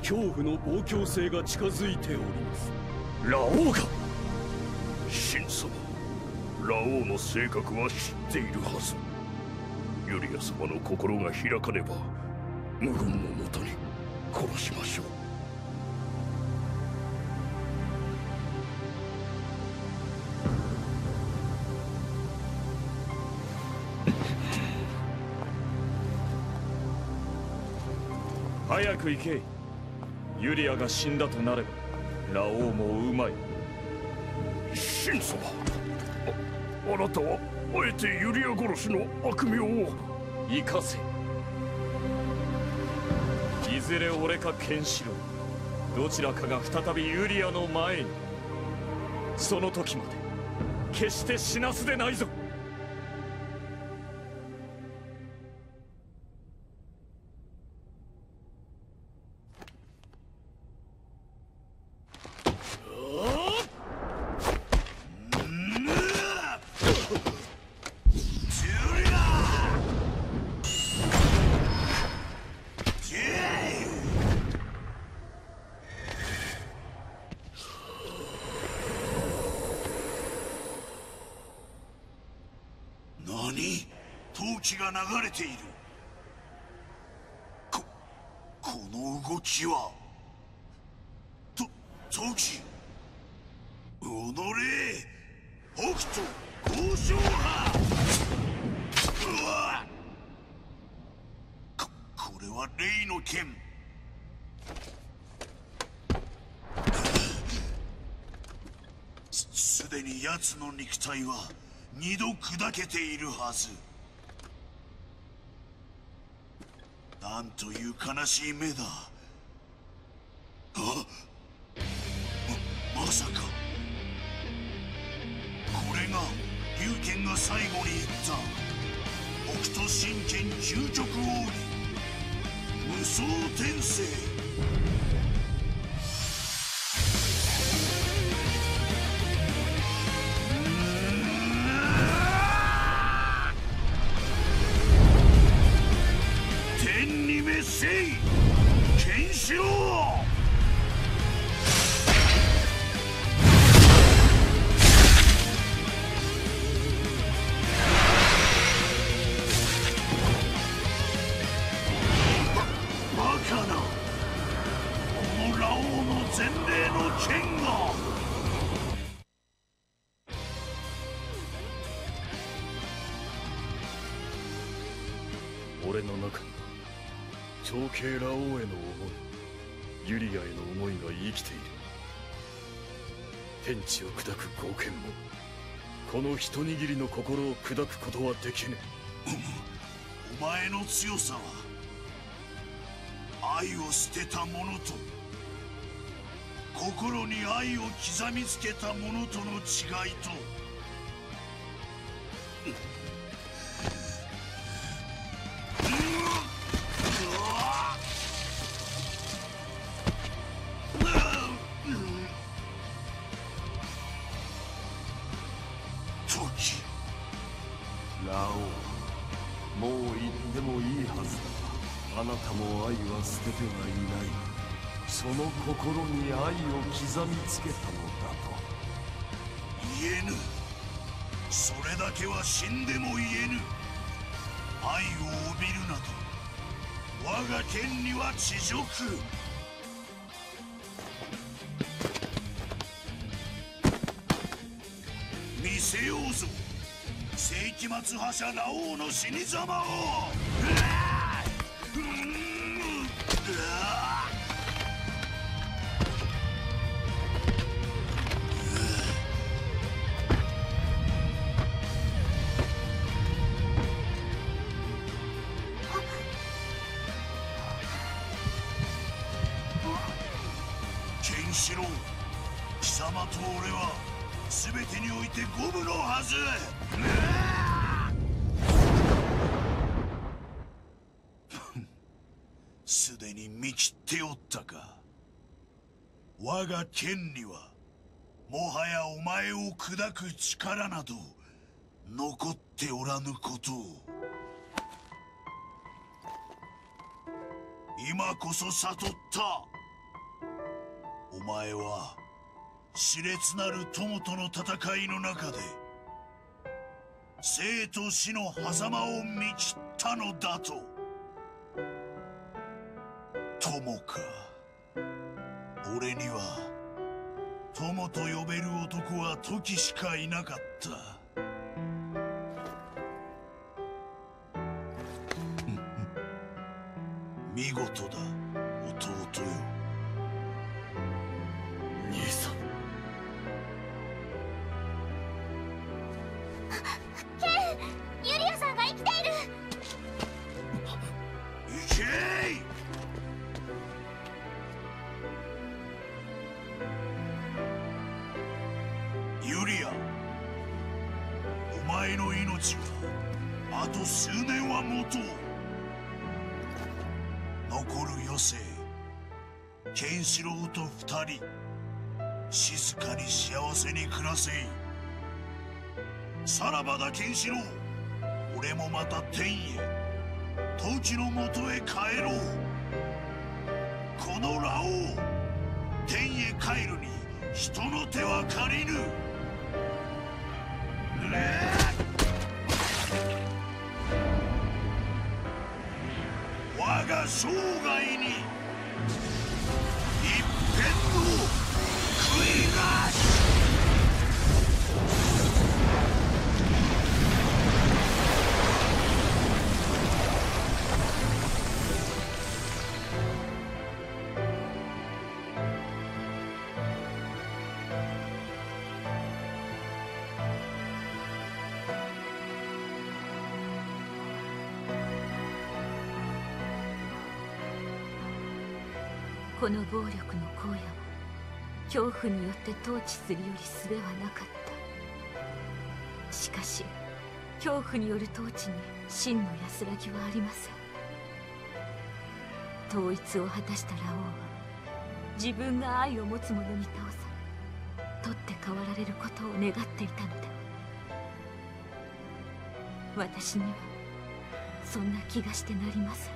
恐怖の暴挙性が近づいております。ラオウが。神様、ラオウの性格は知っているはず。ユリア様の心が開かねば無言のもとに殺しましょう。早く行け。ユリアが死んだとなればラオウもうまい。神様、 あなたはあえてユリア殺しの悪名を。生かせ。いずれ俺かケンシロウどちらかが再びユリアの前に。その時まで決して死なすでないぞ。流れている。この動きは時己北斗交渉派。うわ、これは例の剣。すでに奴の肉体は二度砕けているはず。なんという悲しい目だ。あ、まさかこれが龍拳が最後に言った北斗神拳究極王に無双転生。俺の中に長兄ラオウへの思い、ユリアへの思いが生きている。天地を砕く豪剣もこの一握りの心を砕くことはできぬ。お前の強さは愛を捨てた者と心に愛を刻みつけた者との違いと。ラオウ、もう言ってもいいはずだ。あなたも愛は捨ててはいない。その心に愛を刻みつけたのだと。言えぬ。それだけは死んでも言えぬ。愛を帯びるなど我が剣には恥辱。見せようぞ世紀末覇者ラオウの死にざまを。ケンシロウ、貴様と俺は全てにおいて五分のはず。すでに見切っておったか。我が剣にはもはやお前を砕く力など残っておらぬことを。今こそ悟った。お前は熾烈なる友との戦いの中で生と死の狭間を見切ったのだと。友か。俺には友と呼べる男は時しかいなかった。見事だ弟よ。と執念は持とう。残る余生、ケンシロウと二人静かに幸せに暮らせ。さらばだケンシロウ、俺もまた天へ、トウキのもとへ帰ろう。このラオウ、天へ帰るに人の手は借りぬ。我が生涯に一片の悔いなし。この暴力の荒野を恐怖によって統治するより術はなかった。しかし恐怖による統治に真の安らぎはありません。統一を果たしたラオウは自分が愛を持つ者に倒され取って代わられることを願っていたのだ。私にはそんな気がしてなりません。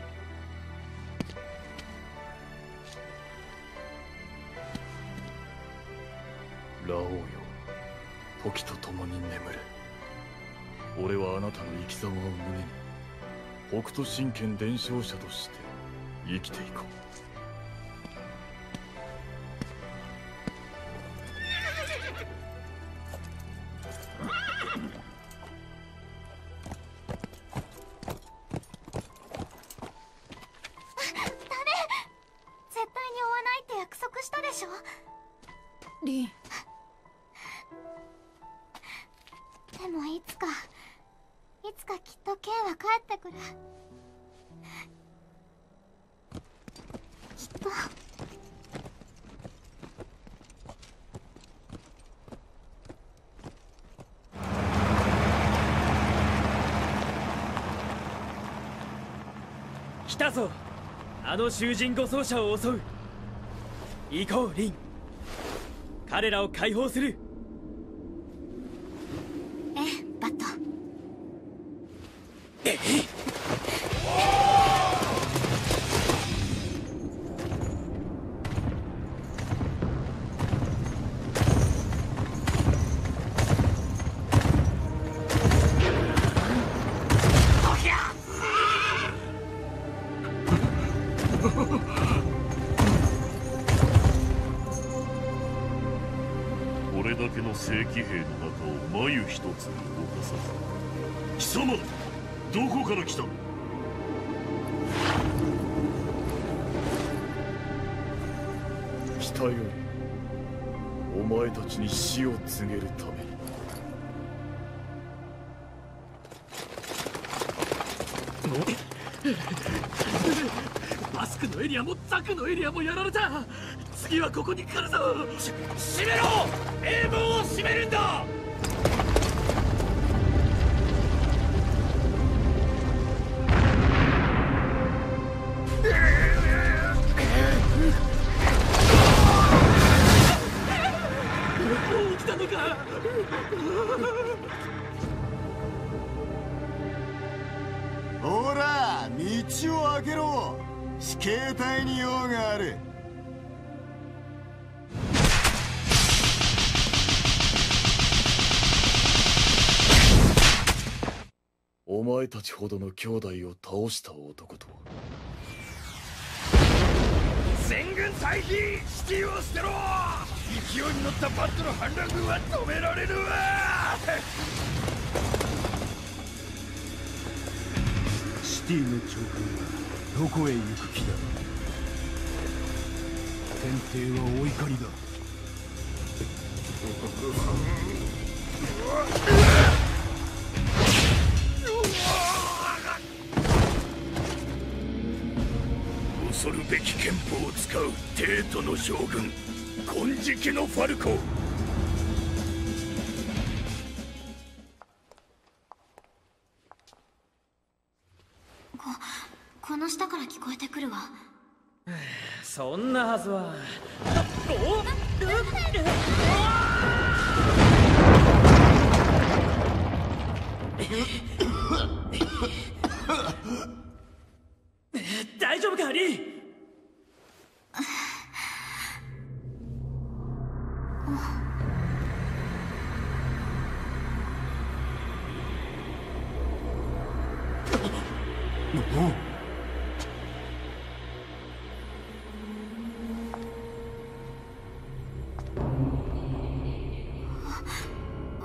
ラオウよ、時と共に眠れ。俺はあなたの生き様を胸に、北斗神拳伝承者として生きていこう。来たぞ、あの囚人護送車を襲う。行こうリン、彼らを解放する。バット。正規兵の中を眉一つ動かさず。貴様、どこから来た？北よりお前たちに死を告げるために。マスクのエリアもザクのエリアもやられた。次はここに来るぞ。閉めろ、英文を閉めるんだ。もう来たのか。ほら、道を開けろ。死刑隊に用がある。お前たちほどの兄弟を倒した男とは。全軍退避、シティを捨てろ。勢いに乗ったバットの反乱軍は止められるわ。シティの長官はどこへ行く気だ。天帝はお怒りだ。恐るべき拳法を使う帝都の将軍、金色家のファルコ。この下から聞こえてくるわ。そんなはずは。大丈夫か、リー。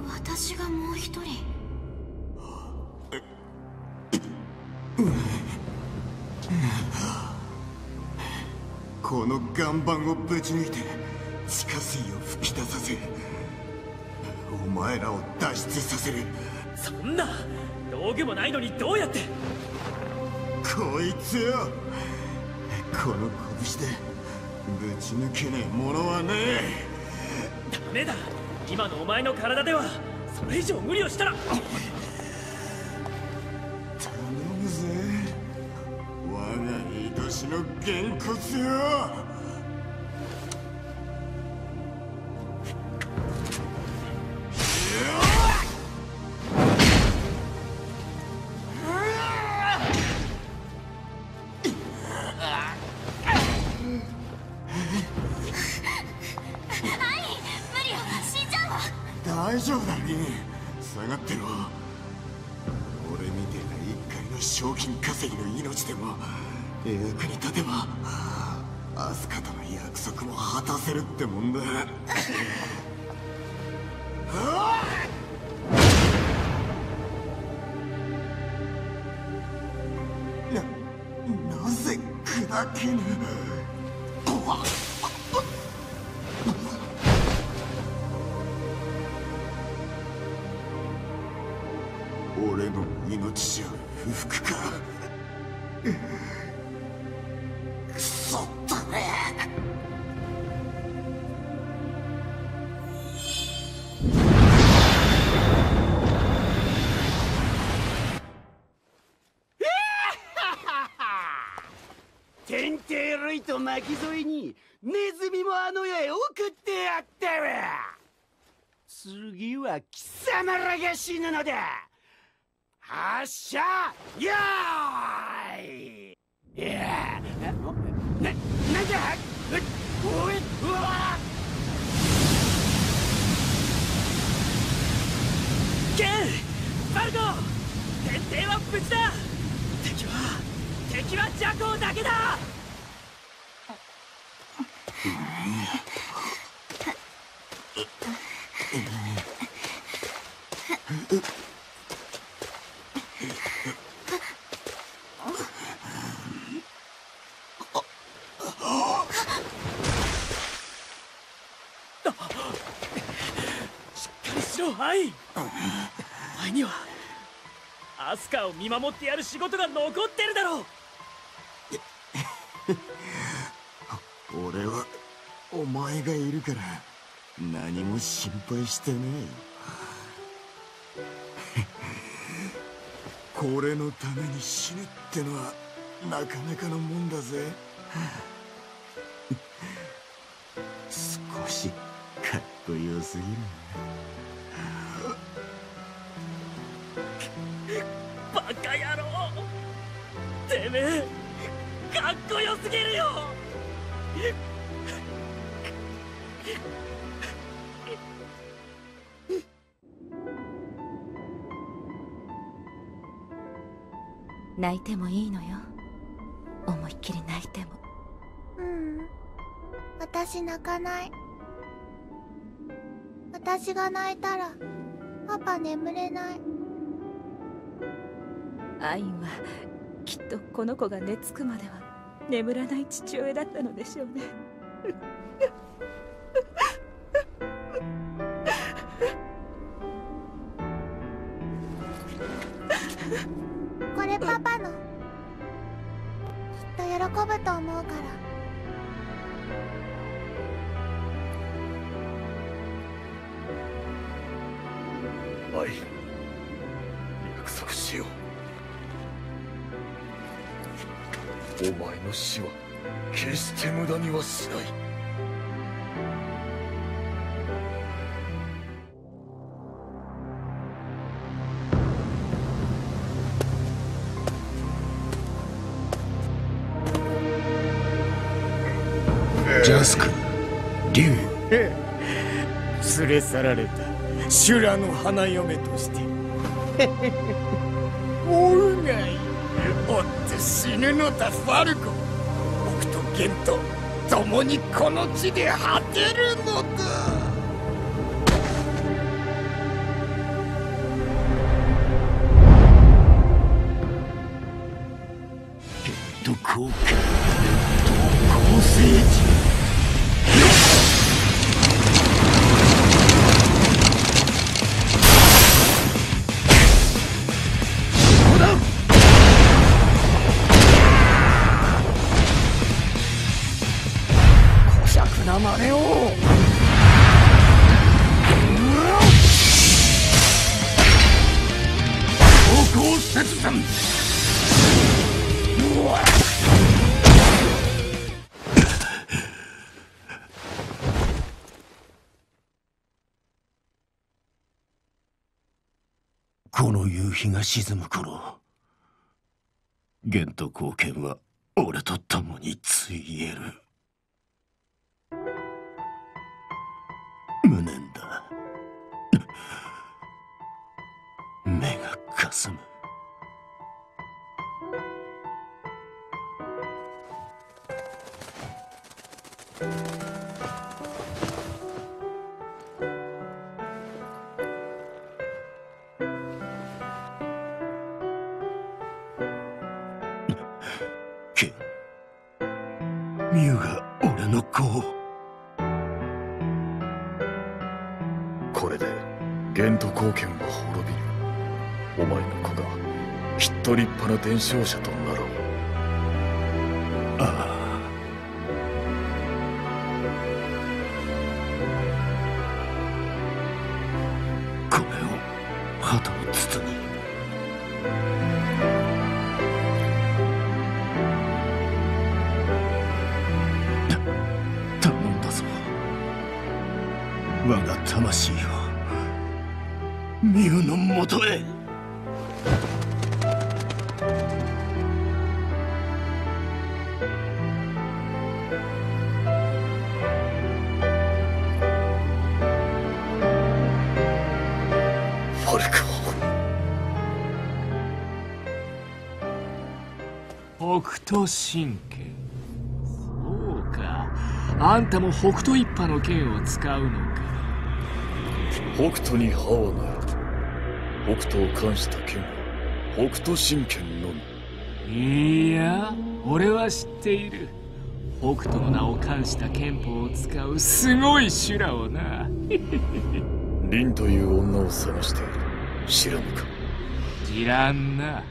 私がもう一人。この岩盤をぶち抜いて地下水を噴き出させ、お前らを脱出させる。そんな道具もないのにどうやって。こいつよ、この拳でぶち抜けねえものはねえ。ダメだ、今のお前の体ではそれ以上無理をしたら。頼むぜ、我が愛しのげんこつよ。大丈夫だ、リン。下がってろ。俺みてえな一回の賞金稼ぎの命でも役に立てば、アスカとの約束も果たせるってもんだ。なぜ砕けぬ。俺の命じゃ不服か。クソだね。天帝ロイと巻き添えにネズミもあの世へ送ってやったわ。次は貴様らが死ぬのだ。はっしゃー、よーい。いやー、なんだ。おいうわー。ゲンバルト、天帝は無事だ。敵はジャコウだけだ。はい、お前にはアスカを見守ってやる仕事が残ってるだろう。俺はお前がいるから何も心配してねえ。これのために死ぬってのはなかなかのもんだぜ。少しかっこよすぎるな。バカ野郎、てめえかっこよすぎるよ。泣いてもいいのよ、思いっきり泣いても。ううん、私泣かない。私が泣いたらパパ眠れない。アインはきっとこの子が寝つくまでは眠らない父親だったのでしょうね。これパパの。きっと喜ぶと思うから。アイン、約束しよう。お前の死は決して無駄にはしない。ジャス君、竜、連れ去られた修羅の花嫁として追うがいい。追って死ぬのだファルコ。僕とゲンと共にこの地で果てるのだ。ゲント効果同行星人。この夕日が沈む頃、玄と光剣は俺と共についえる。無念だ。目がかすむ。剣、ミュウが俺の子を。これで玄都光剣は滅びる。お前の子がきっと立派な伝承者となろう。ああ。これを旗の筒に。頼んだぞ。我が魂を。ミュウのもとへ。ファルコ。北斗神拳。そうか、あんたも北斗一派の剣を使うのか。北斗に歯はない。北斗を冠した剣は北斗神拳のみ。いや、俺は知っている。北斗の名を冠した剣法を使うすごい修羅をな。凛という女を探している。知らぬか。知らんな。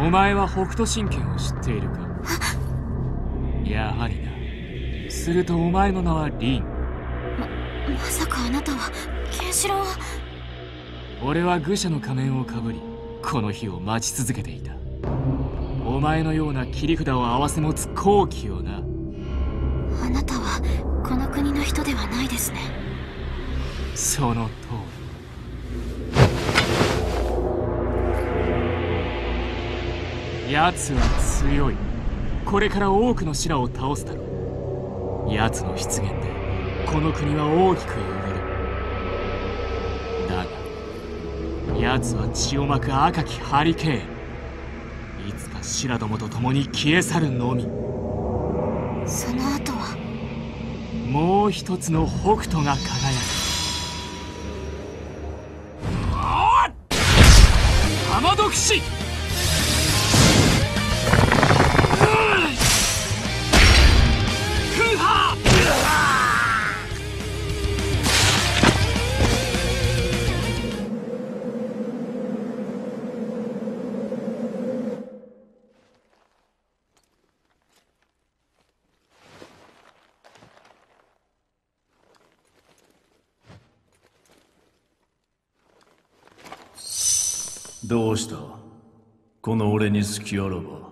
お前は北斗神拳を知っているか。やはりな。するとお前の名は凛。まさかあなたはケンシロウを。俺は愚者の仮面をかぶりこの日を待ち続けていた。お前のような切り札を併せ持つ好機をな。あなたはこの国の人ではないですね。その通り。奴は強い。これから多くの修羅を倒すだろう。奴の出現でこの国は大きく揺れる。だが奴は血を巻く赤きハリケーン。いつか修羅どもと共に消え去るのみ。その後はもう一つの北斗が輝く。極し、どうした？この俺に隙あらば、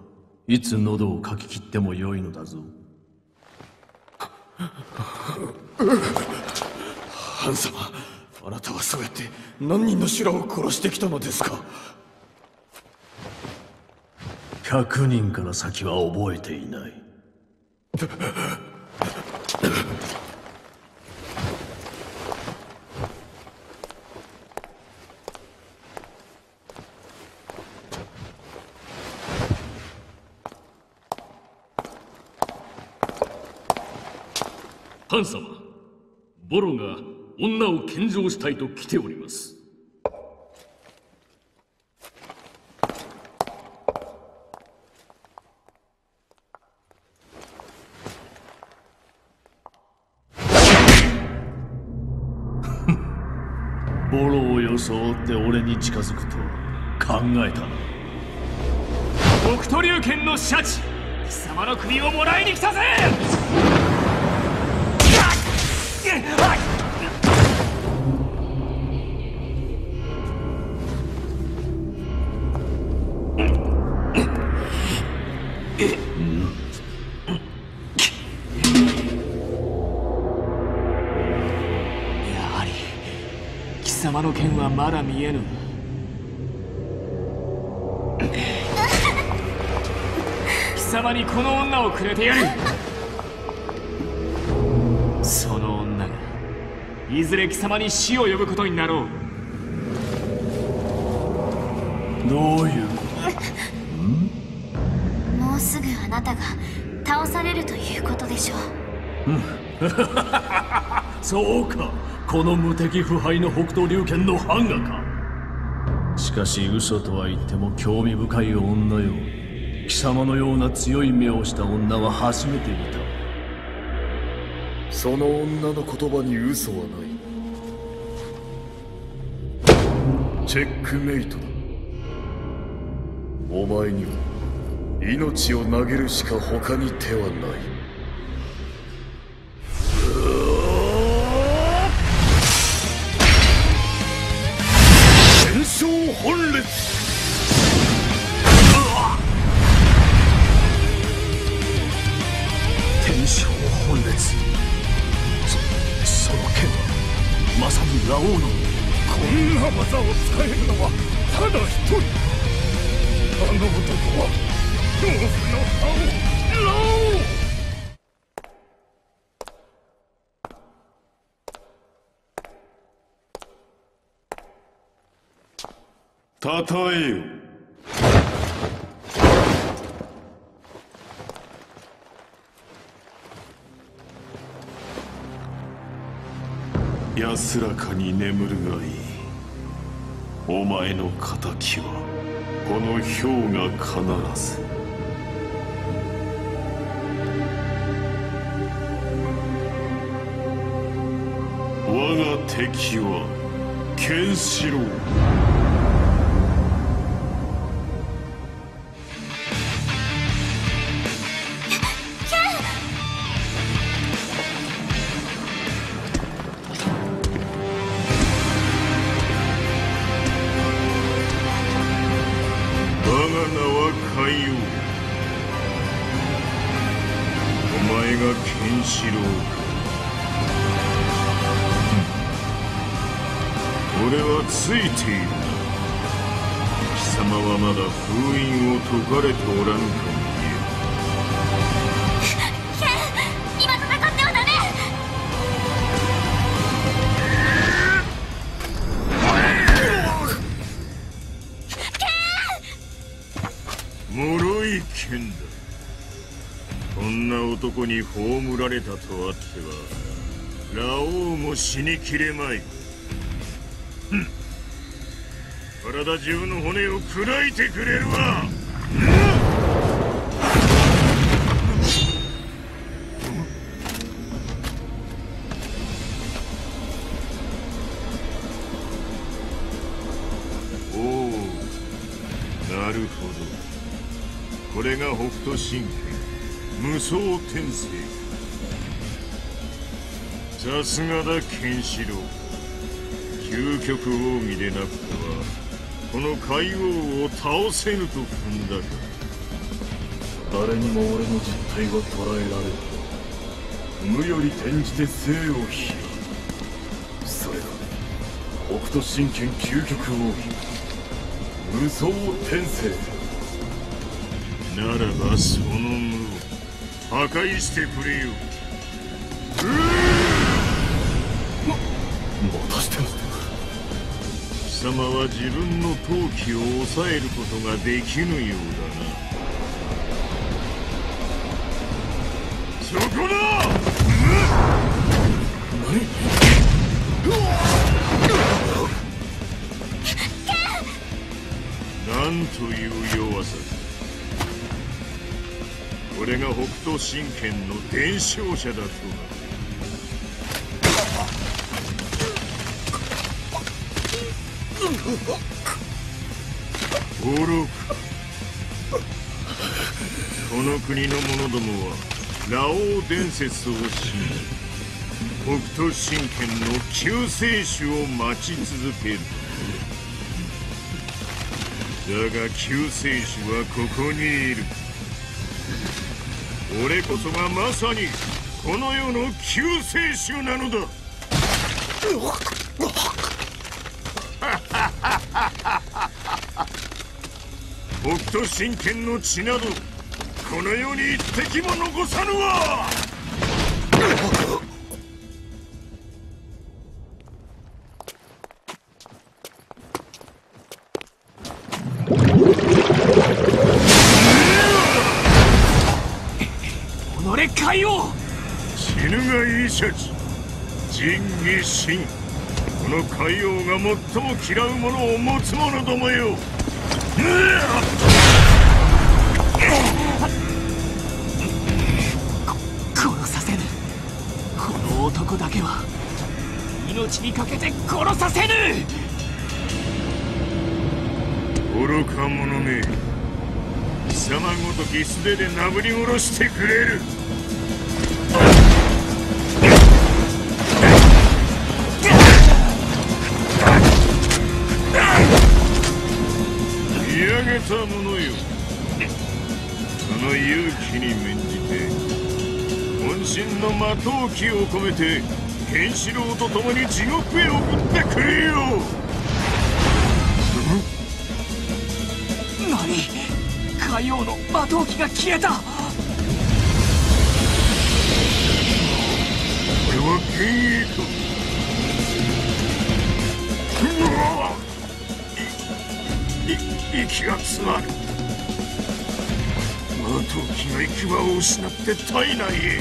いつ喉をかき切ってもよいのだぞ。ハン様、あなたはそうやって何人の修羅を殺してきたのですか？100人から先は覚えていない。ハン様、ボロが女を献上したいと来ております。ボロを装って俺に近づくと考えたな。北斗龍拳のシャチ、貴様の首をもらいに来たぜ。貴様の剣はまだ見えぬ。貴様にこの女をくれてやる。その女がいずれ貴様に死を呼ぶことになろう。どういうこと？もうすぐあなたが倒されるということでしょう。そうか、この無敵不敗の北斗龍拳の版画か。しかし嘘とは言っても興味深い女よ。貴様のような強い目をした女は初めて見た。その女の言葉に嘘はない。チェックメイトだ。お前には命を投げるしか他に手はない。本列天正本列、その剣はまさにラオウの。こんな技を使えるのはただ一人。あの男は恐怖の顔ラオウ。たとえよ。安らかに眠るがいい。お前の仇はこの豹が必ず。我が敵はケンシロウ。俺はついている。貴様はまだ封印を解かれておらぬかも言え。今戦ってはダメ。脆い剣だ。こんな男に葬られたとあってはラオウも死にきれまい。体中の骨を砕いてくれるわ。おお、なるほど。これが北斗神拳無双転生。さすがだケンシロウ。究極奥義でなくてはこの海王を倒せぬと踏んだか。誰にも俺の実態は捉えられる。無より転じて生を開く。それが北斗神拳究極奥義無双転生。ならばその無を破壊してくれよ。またしても貴様は自分の闘気を抑えることができぬようだな。そこだ！なんという弱さだ。これが北斗神拳の伝承者だとは。愚か。この国の者どもはラオウ伝説を信じ北斗神拳の救世主を待ち続ける。だが救世主はここにいる。俺こそがまさにこの世の救世主なのだ。北斗神拳の血などこの世に一滴も残さぬわ。己海王死ぬがいいシャチ仁義神。この海王が最も嫌うものを持つ者どもよ。殺させぬ。この男だけは命にかけて殺させぬ。愚か者め、貴様ごとき素手で殴り下ろしてくれる。その勇気に免じて渾身の馬頭気を込めてケンシロウと共に地獄へ送ってくれよ。何、海王の馬頭気が消えた。これは幻影か。うわっ、息が詰まる。馬頭気の行き場を失って体内へ。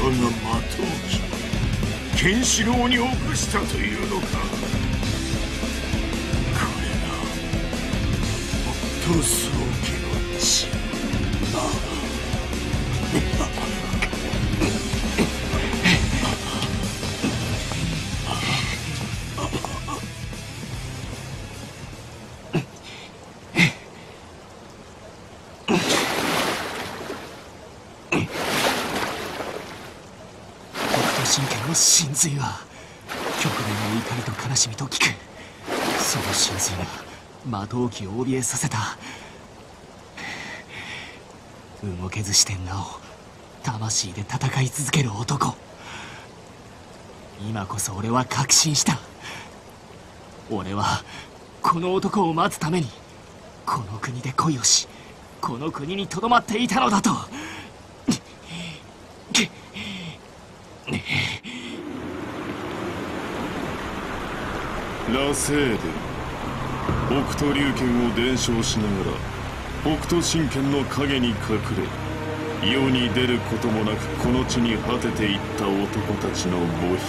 我が馬頭気ケンシロウに起こしたというのか。これが北斗宗家の血だ。神髄は極限の怒りと悲しみと聞く。その神髄が馬頭気を怯えさせた。動けずしてなお魂で戦い続ける男。今こそ俺は確信した。俺はこの男を待つためにこの国で恋をしこの国にとどまっていたのだと。ラセーデ、北斗龍拳を伝承しながら北斗神拳の影に隠れ世に出ることもなくこの地に果てていった男たちの墓碑か。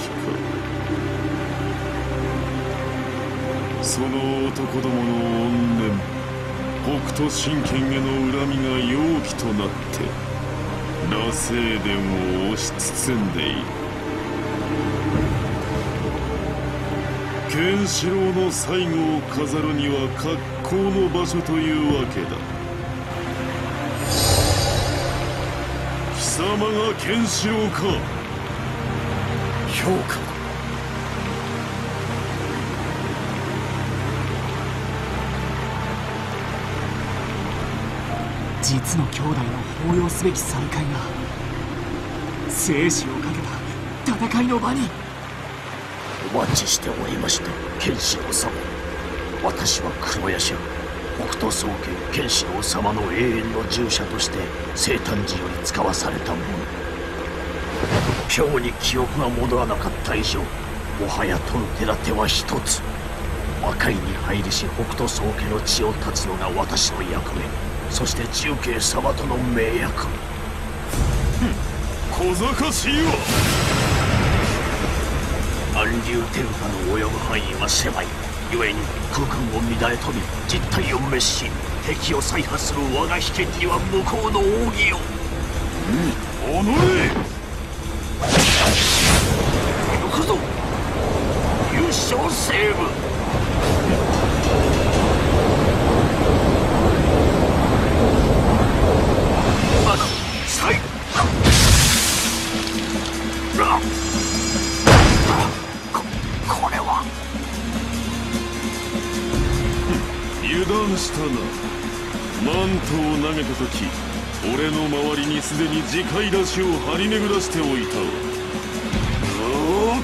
その男どもの怨念、北斗神拳への恨みが容器となって羅生殿を押し包んでいる。ケンシロウの最後を飾るには格好の場所というわけだ。貴様がケンシロウか。評価だ。実の兄弟の抱擁すべき再会が生死をかけた戦いの場に。お待ちしておりました、ケンシロウ様。私は黒屋氏、北斗宗家ケンシロウ様の永遠の従者として生誕時より使わされたもの。今日に記憶が戻らなかった以上、もはや取る手立ては一つ。魔界に入りし北斗宗家の地を断つのが私の役目、そして重慶様との盟約。小賢しいわ。暗流天下の及ぶ範囲は狭い。故に空間を乱れ飛び実体を滅し、敵を再破する我が秘剣には向こうの奥義よ。おのれよくぞ優勝セーブ。まだ最後油断したな。マントを投げた時、俺の周りにすでに次回出しを張り巡らしておいたわ。おお、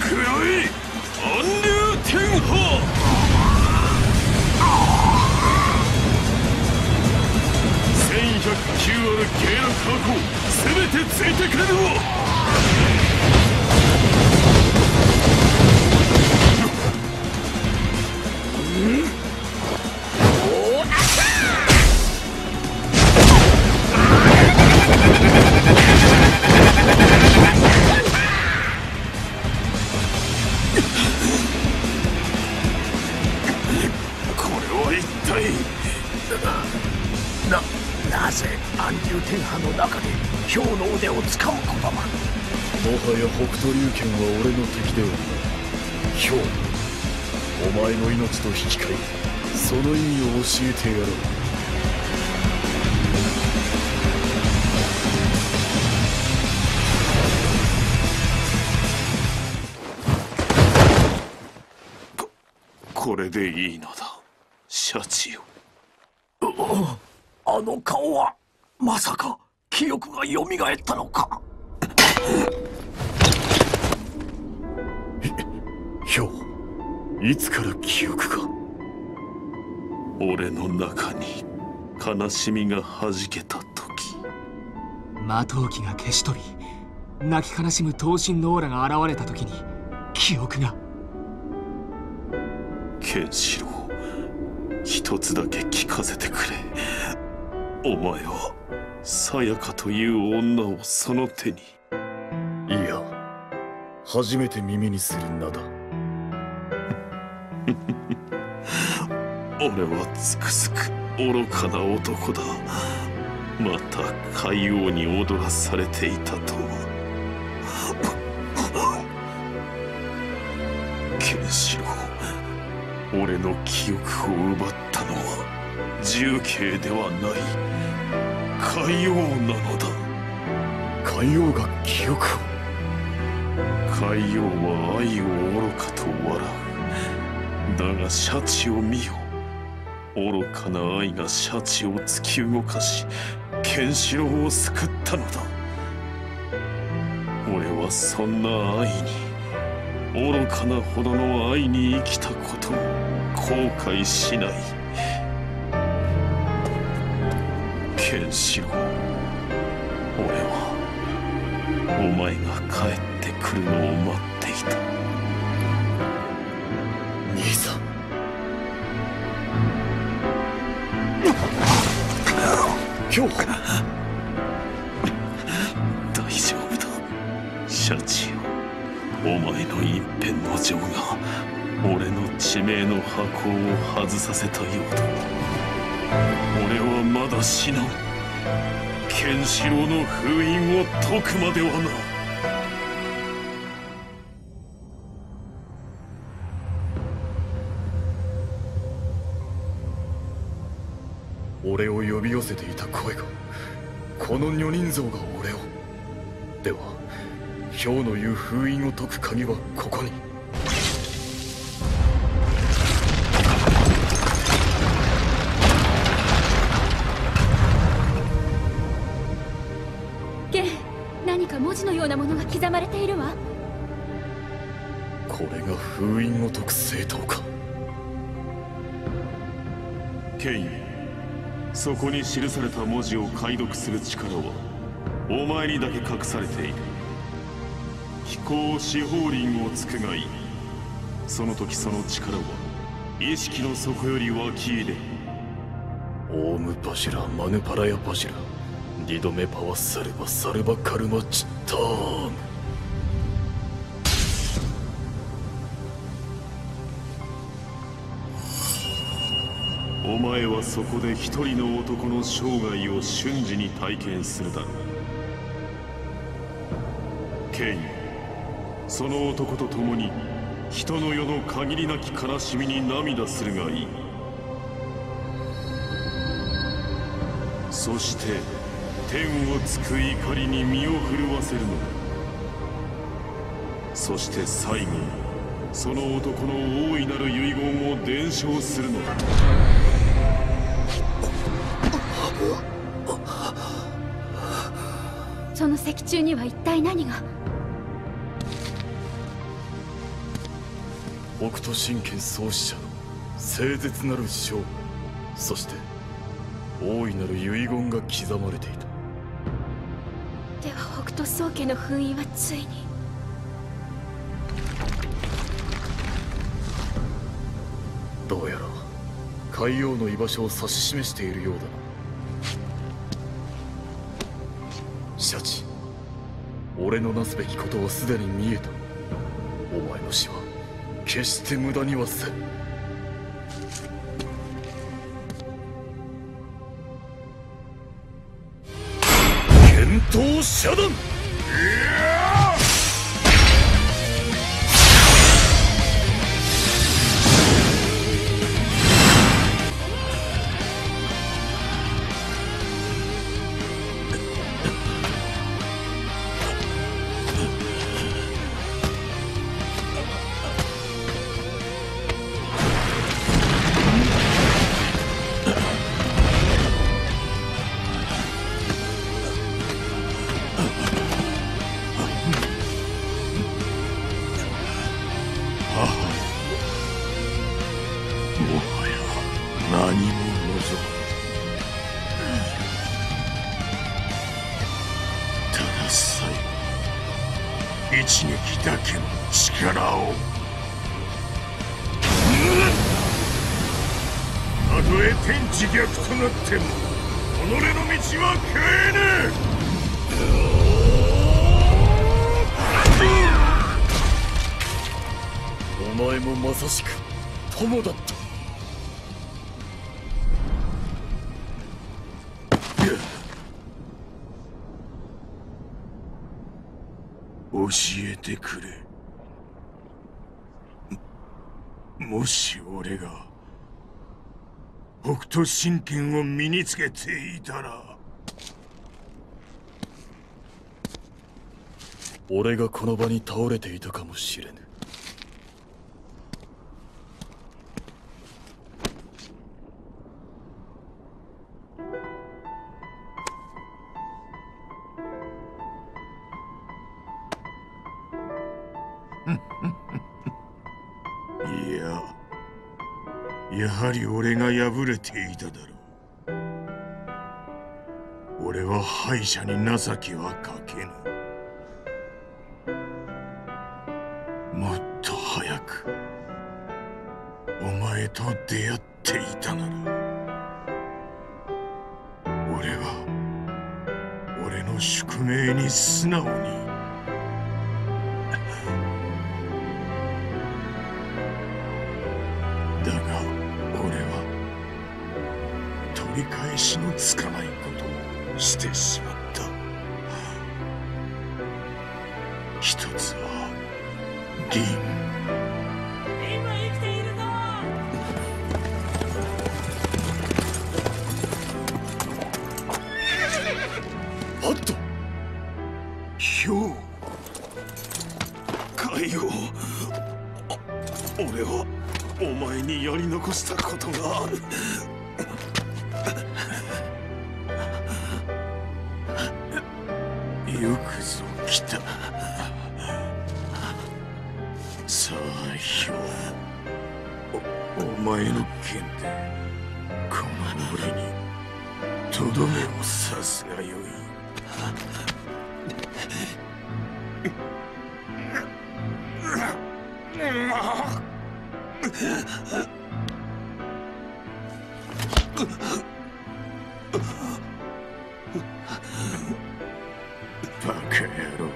黒い暗流天波。1109ある計略箱、せめてついてくれるわ。なぜ暗流天波の中で豹の腕をつかむこと。もはや北斗龍拳は俺の敵ではない。豹、お前の命と引き換え、その意味を教えてやろう。これでいいのだ、シャチよ。あの顔はまさか記憶がよみがえったのか。豹、いつから記憶が。俺の中に悲しみがはじけた時、馬頭鬼が消し取り泣き悲しむ闘神のオーラが現れた時に記憶が。ケンシロウ、一つだけ聞かせてくれ。お前はさやかという女をその手に。いや、初めて耳にする名だ。俺はつくづく愚かな男だ。また海王に踊らされていたとは。ケンシロウ、俺の記憶を奪ったのは重慶ではない海王なのだ。海王が記憶を。海王は愛を愚かと笑う。だがシャチを見よ。愚かな愛がシャチを突き動かし、ケンシロウを救ったのだ。俺はそんな愛に、愚かなほどの愛に生きたことを後悔しない。ケンシロウ、俺はお前が帰ってくるのを待っていた。兄さん。今日か。大丈夫だシャチよ、お前の一辺の情が俺の地名の箱を外させたようだ。俺はまだ死なん。ケンシロウの封印を解くまではな。俺を呼び寄せていた声が、この女人像が俺を。では漂の言う封印を解く鍵はここに。ケン、何か文字のようなものが刻まれているわ。これが封印を解く正当か。ケン、そこに記された文字を解読する力はお前にだけ隠されている。飛行四方輪をつくがいい。その時その力は意識の底より湧き入れ。オウムパシラマヌパラヤパシラ二度目パワッサルバサルバカルマチッターム。お前はそこで一人の男の生涯を瞬時に体験するだろう。ケイン、その男と共に人の世の限りなき悲しみに涙するがいい。そして天をつく怒りに身を震わせるのだ。そして最後、その男の大いなる遺言を伝承するのだ。その石柱には一体何が。北斗神拳創始者の清絶なる将、そして大いなる遺言が刻まれていた。では北斗宗家の封印はついに。どうやら海王の居場所を指し示しているようだな。シャチ、俺のなすべきことはすでに見えた。お前の死は決して無駄にはせん。剣闘遮断。一撃だけの力を。たとえ天地逆となっても己の道は変えねえ。お前もまさしく友だった。教えてくれ。もし俺が北斗神拳を身につけていたら。俺がこの場に倒れていたかもしれぬ。やはり俺が破れていただろう。俺は敗者に情けはかけぬ。もっと早くお前と出会っていたなら、俺は俺の宿命に素直に。取り返しのつかないことをしてしまった。一つは銀。今生きているぞ。あっと氷海王、俺はお前にやり残したことがある。よくぞ来た。さあヒョウ、お前の剣でこの俺にとどめを刺すがよい。バカ野郎、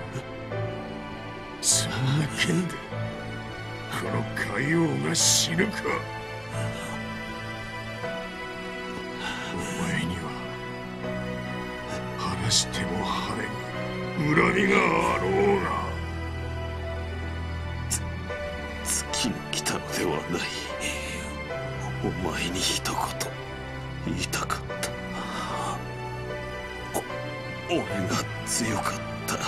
そんな剣でこの海王が死ぬか。お前には話しても晴れぬ恨みがあろうが。月に来たのではない。お前に一言言いたかった。俺が強かったら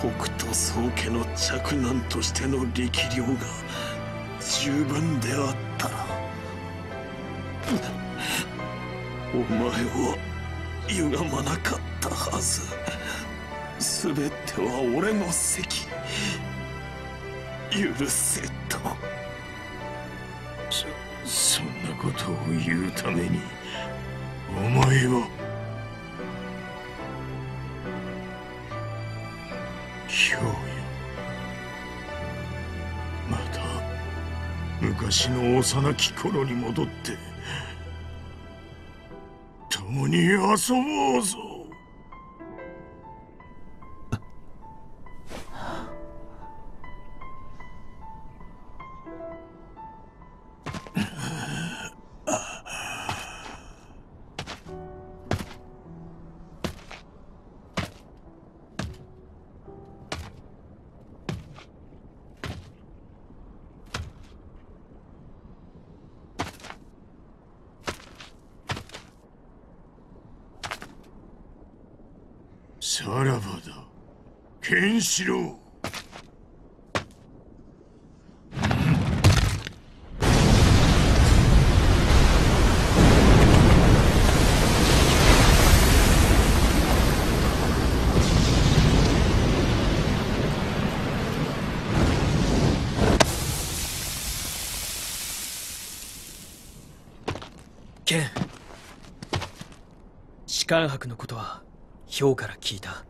北斗宗家の嫡男としての力量が十分であったら、お前は歪まなかったはず。全ては俺の責。許せと。そんなことを言うためにお前は。また昔の幼き頃に戻って共に遊ぼうぞ。さらばだ、ケンシロウ。ケン、士官博のことは豹から聞いた。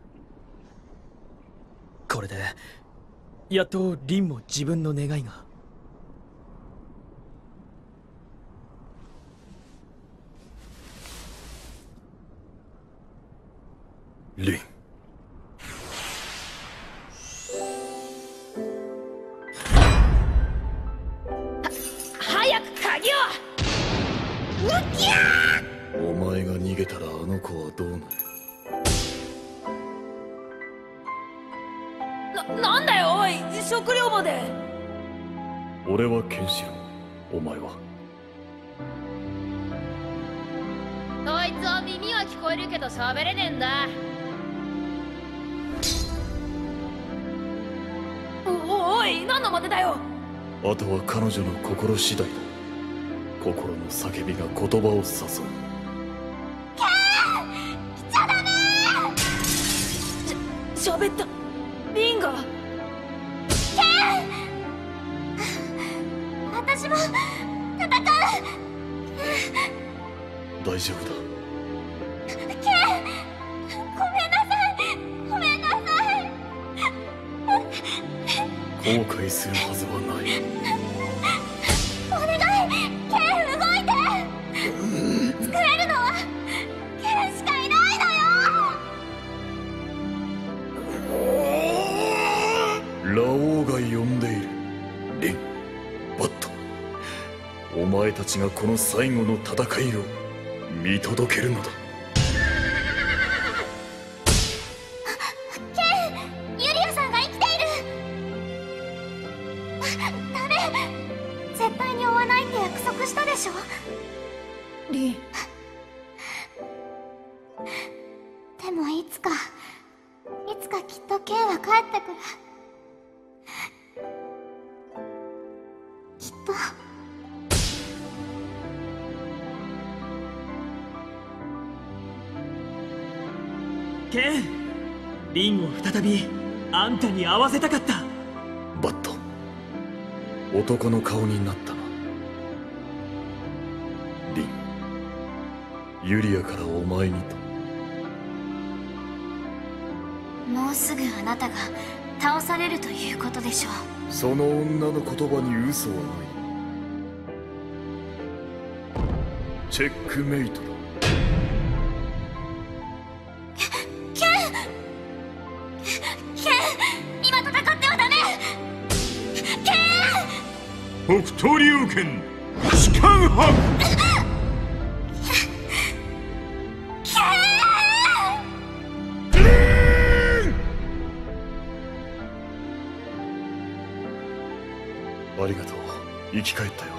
これでやっと凛も自分の願いが。凛、早く鍵を。うきゃー。お前が逃げたらあの子はどうなる。なんだよおい、食料まで。俺はケンシロウ、お前は。そいつは耳は聞こえるけど喋れねえんだ。おい、何のまでだよ。あとは彼女の心次第だ。心の叫びが言葉を誘う。喋ったリンが。ケン、私も戦う。大丈夫だ。ケン、ごめんなさい。ごめんなさい。後悔するはずはない。お願い、ケン、動いて。救えるのは前たちがこの最後の戦いを見届けるのだ。ケン、ユリアさんが生きている。ダメ、絶対に追わないって約束したでしょ。リン、でもいつかきっとケンは帰ってくる。きっと。ケン、リンを再びあんたに会わせたかった。バット、男の顔になったな。リン、ユリアからお前にと。もうすぐあなたが倒されるということでしょう。その女の言葉に嘘はない。チェックメイトだ。ケン、今戦ってはダメ。ケン、北東竜拳痴漢派。ありがとう、生き返ったよ。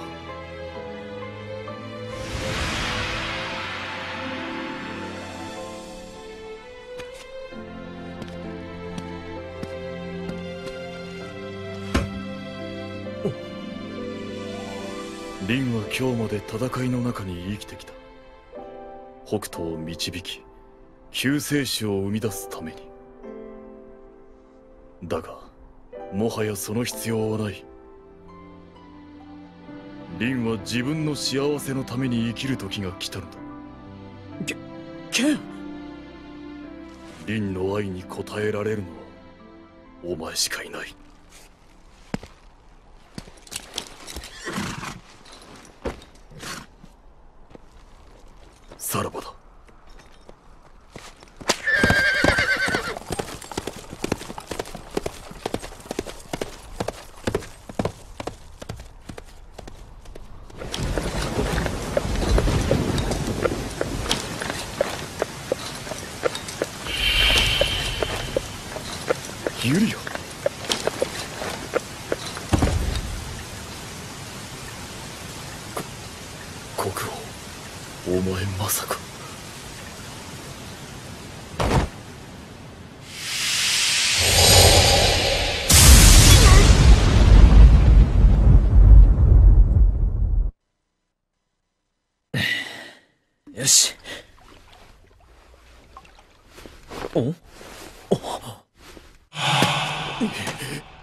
リンは今日まで戦いの中に生きてきた。北斗を導き救世主を生み出すために。だがもはやその必要はない。リンは自分の幸せのために生きる時が来たのだ。ケン、リンの愛に応えられるのはお前しかいない。さらばだ。ユリア。国王、お前まさか。よし。お？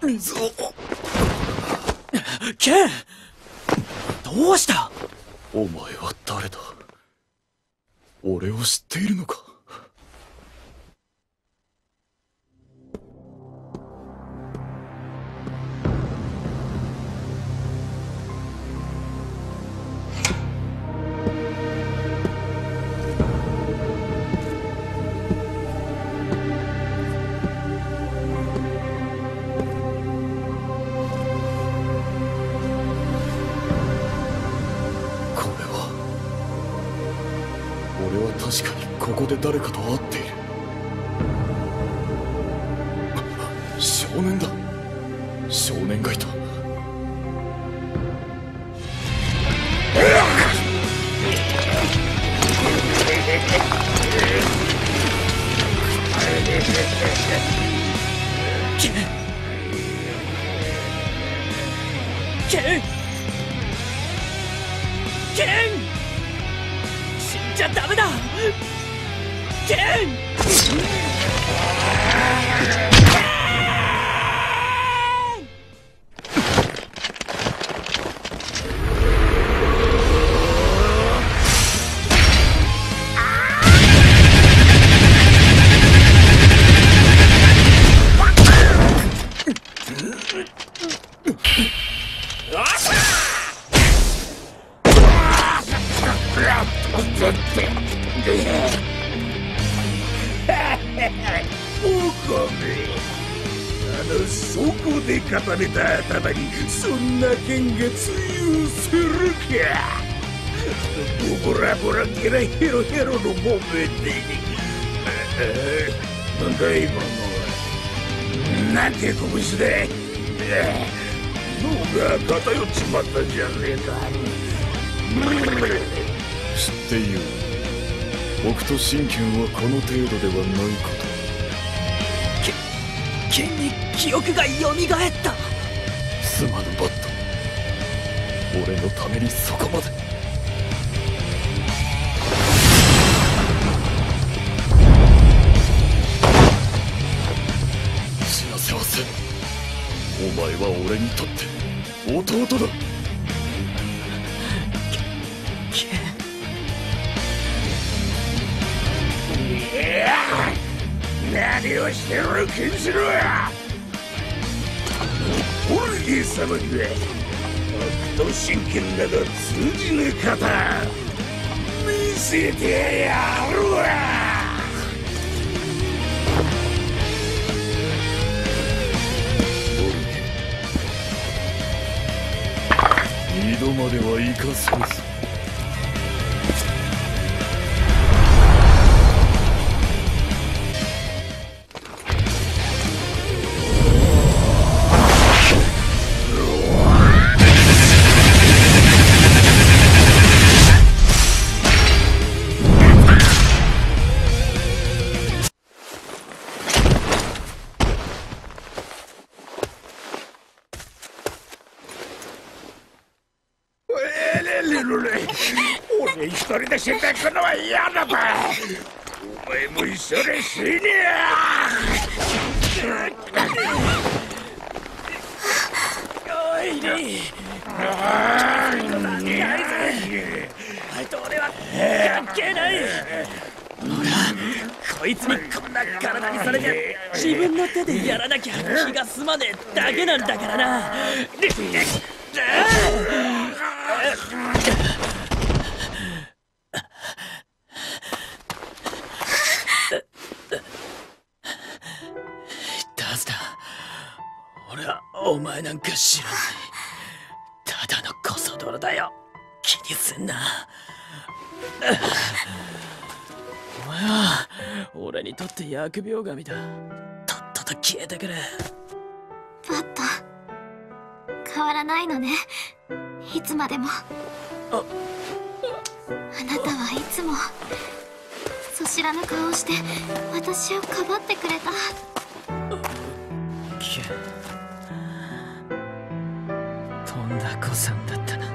水を。ケン、どうした？お前は誰だ？俺を知っているのか？俺は確かにここで誰かと会っている。少年だ。少年がいた。ケン、じゃダメだ。ケン、そこで固めた頭にそんな剣が通用するか。ボラボラゲラヘロヘロのボムでなんだ今のは。なんて拳で脳が偏っちまったじゃねえか。知っていよ、僕と神拳はこの程度ではないこと。剣に記憶がよみがえった。すまぬバット、俺のためにそこまで。死なせはせぬ。お前は俺にとって弟だ。何をしてる。禁じろや。ホルゲー様には僕と真剣など通じぬ方見せてやるわ。ホルゲー、二度までは生かさず。俺一人で死んでいくのは嫌だば。お前も一緒に死ねおいね。俺は関係ない。ほら、こいつにこんな体にされて自分の手でやらなきゃ気が済まねえだけなんだからな。ダズだ、俺はお前なんか知らない。ただのコソ泥だよ、気にすんな。お前は俺にとって疫病神だ。とっとと消えてくれ。バッタ、変わらないのね、いつまでも。あなたはいつもそ知らぬ顔をして私をかばってくれた。とんだ子さんだったな。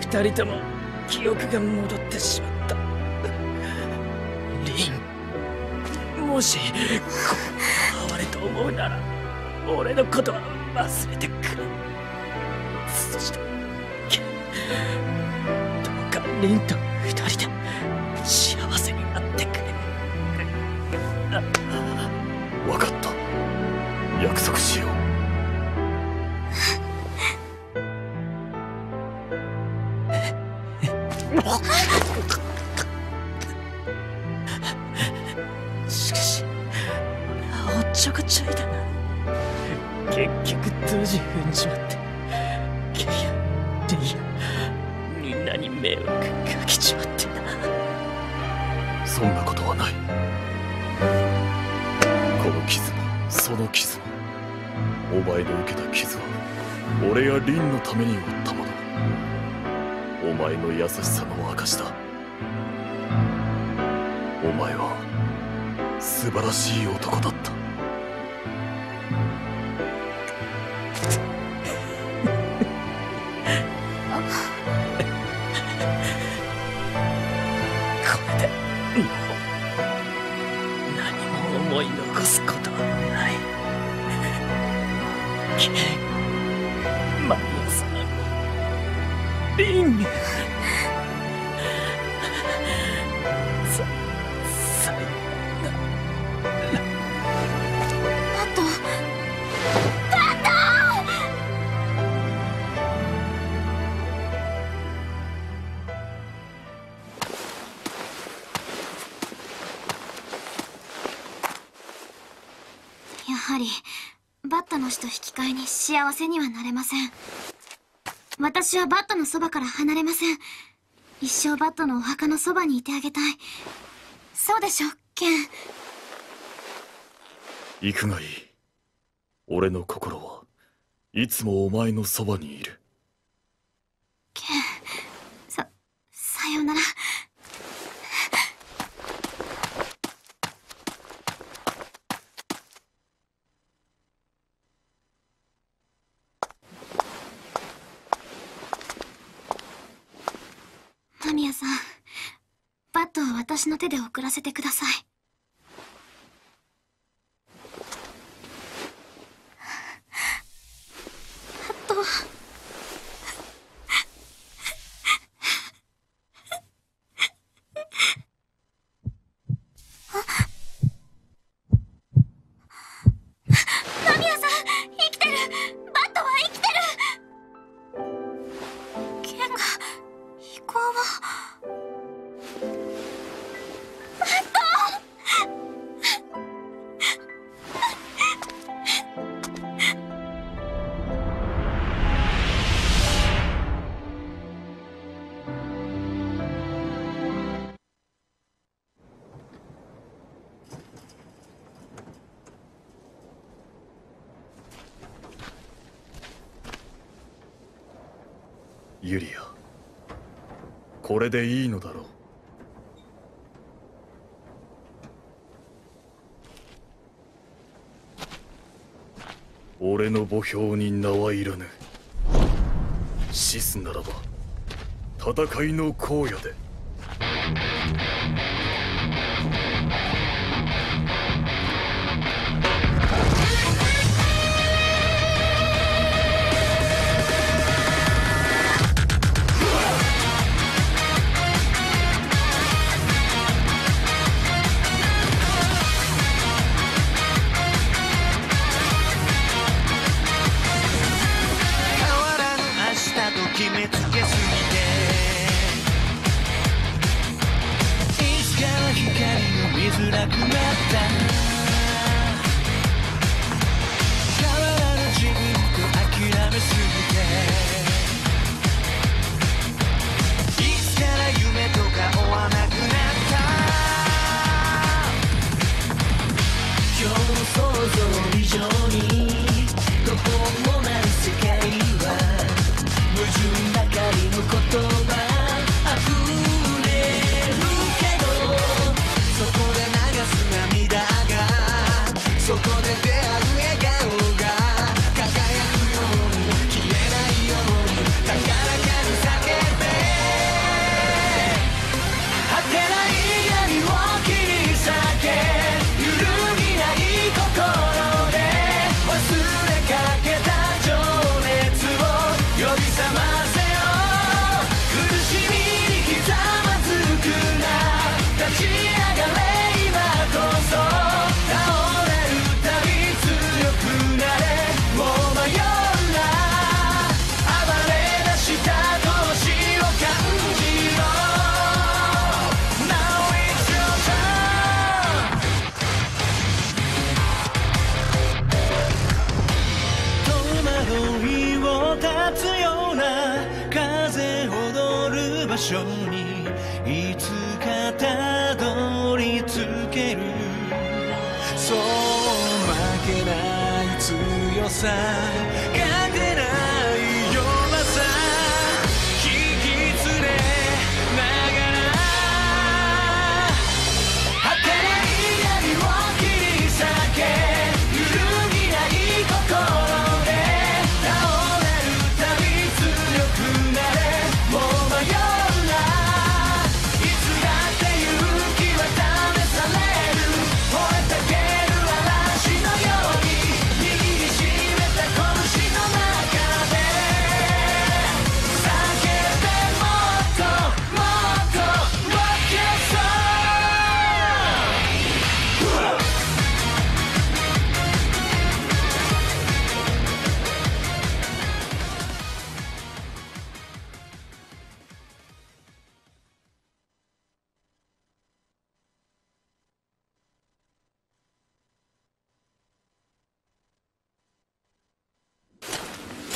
二人とも記憶が戻ってしまった。リン、もしこわれと思うなら俺のことは忘れてくれ。そしてどうかリンと二人で幸せになってくれ。分かった、約束しよう。しかし俺はおっちょこちょいだな。結局ドジ踏んじまって、ケイやデイやみんなに迷惑かけちまってな。そんなことはない。この傷もその傷も、お前の受けた傷は俺や凛のために負ったもの。お前の優しさの証だ。お前は素晴らしい男だった。思い残すことはない。マリアさん、リン、さよなら。やはりバットの死と引き換えに幸せにはなれません。私はバットのそばから離れません。一生バットのお墓のそばにいてあげたい。そうでしょ、ケン。行くがいい。俺の心はいつもお前のそばにいる。ケン、さようなら。間宮さん、バットを私の手で送らせてください。ユリア、これでいいのだろう。俺の墓標に名はいらぬ。死すならば戦いの荒野で。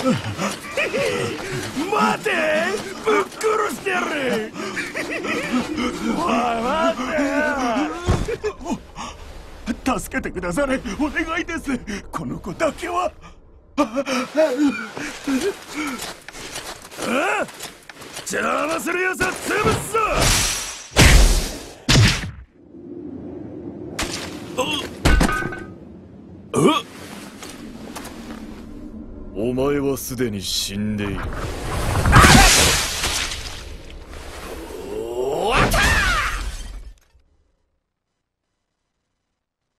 待て、ぶっ殺してやる。おい、待てよ。助けてくだされ、お願いです。この子だけは。ああ、邪魔するやつは潰すぞ。お前はすでに死んでいる。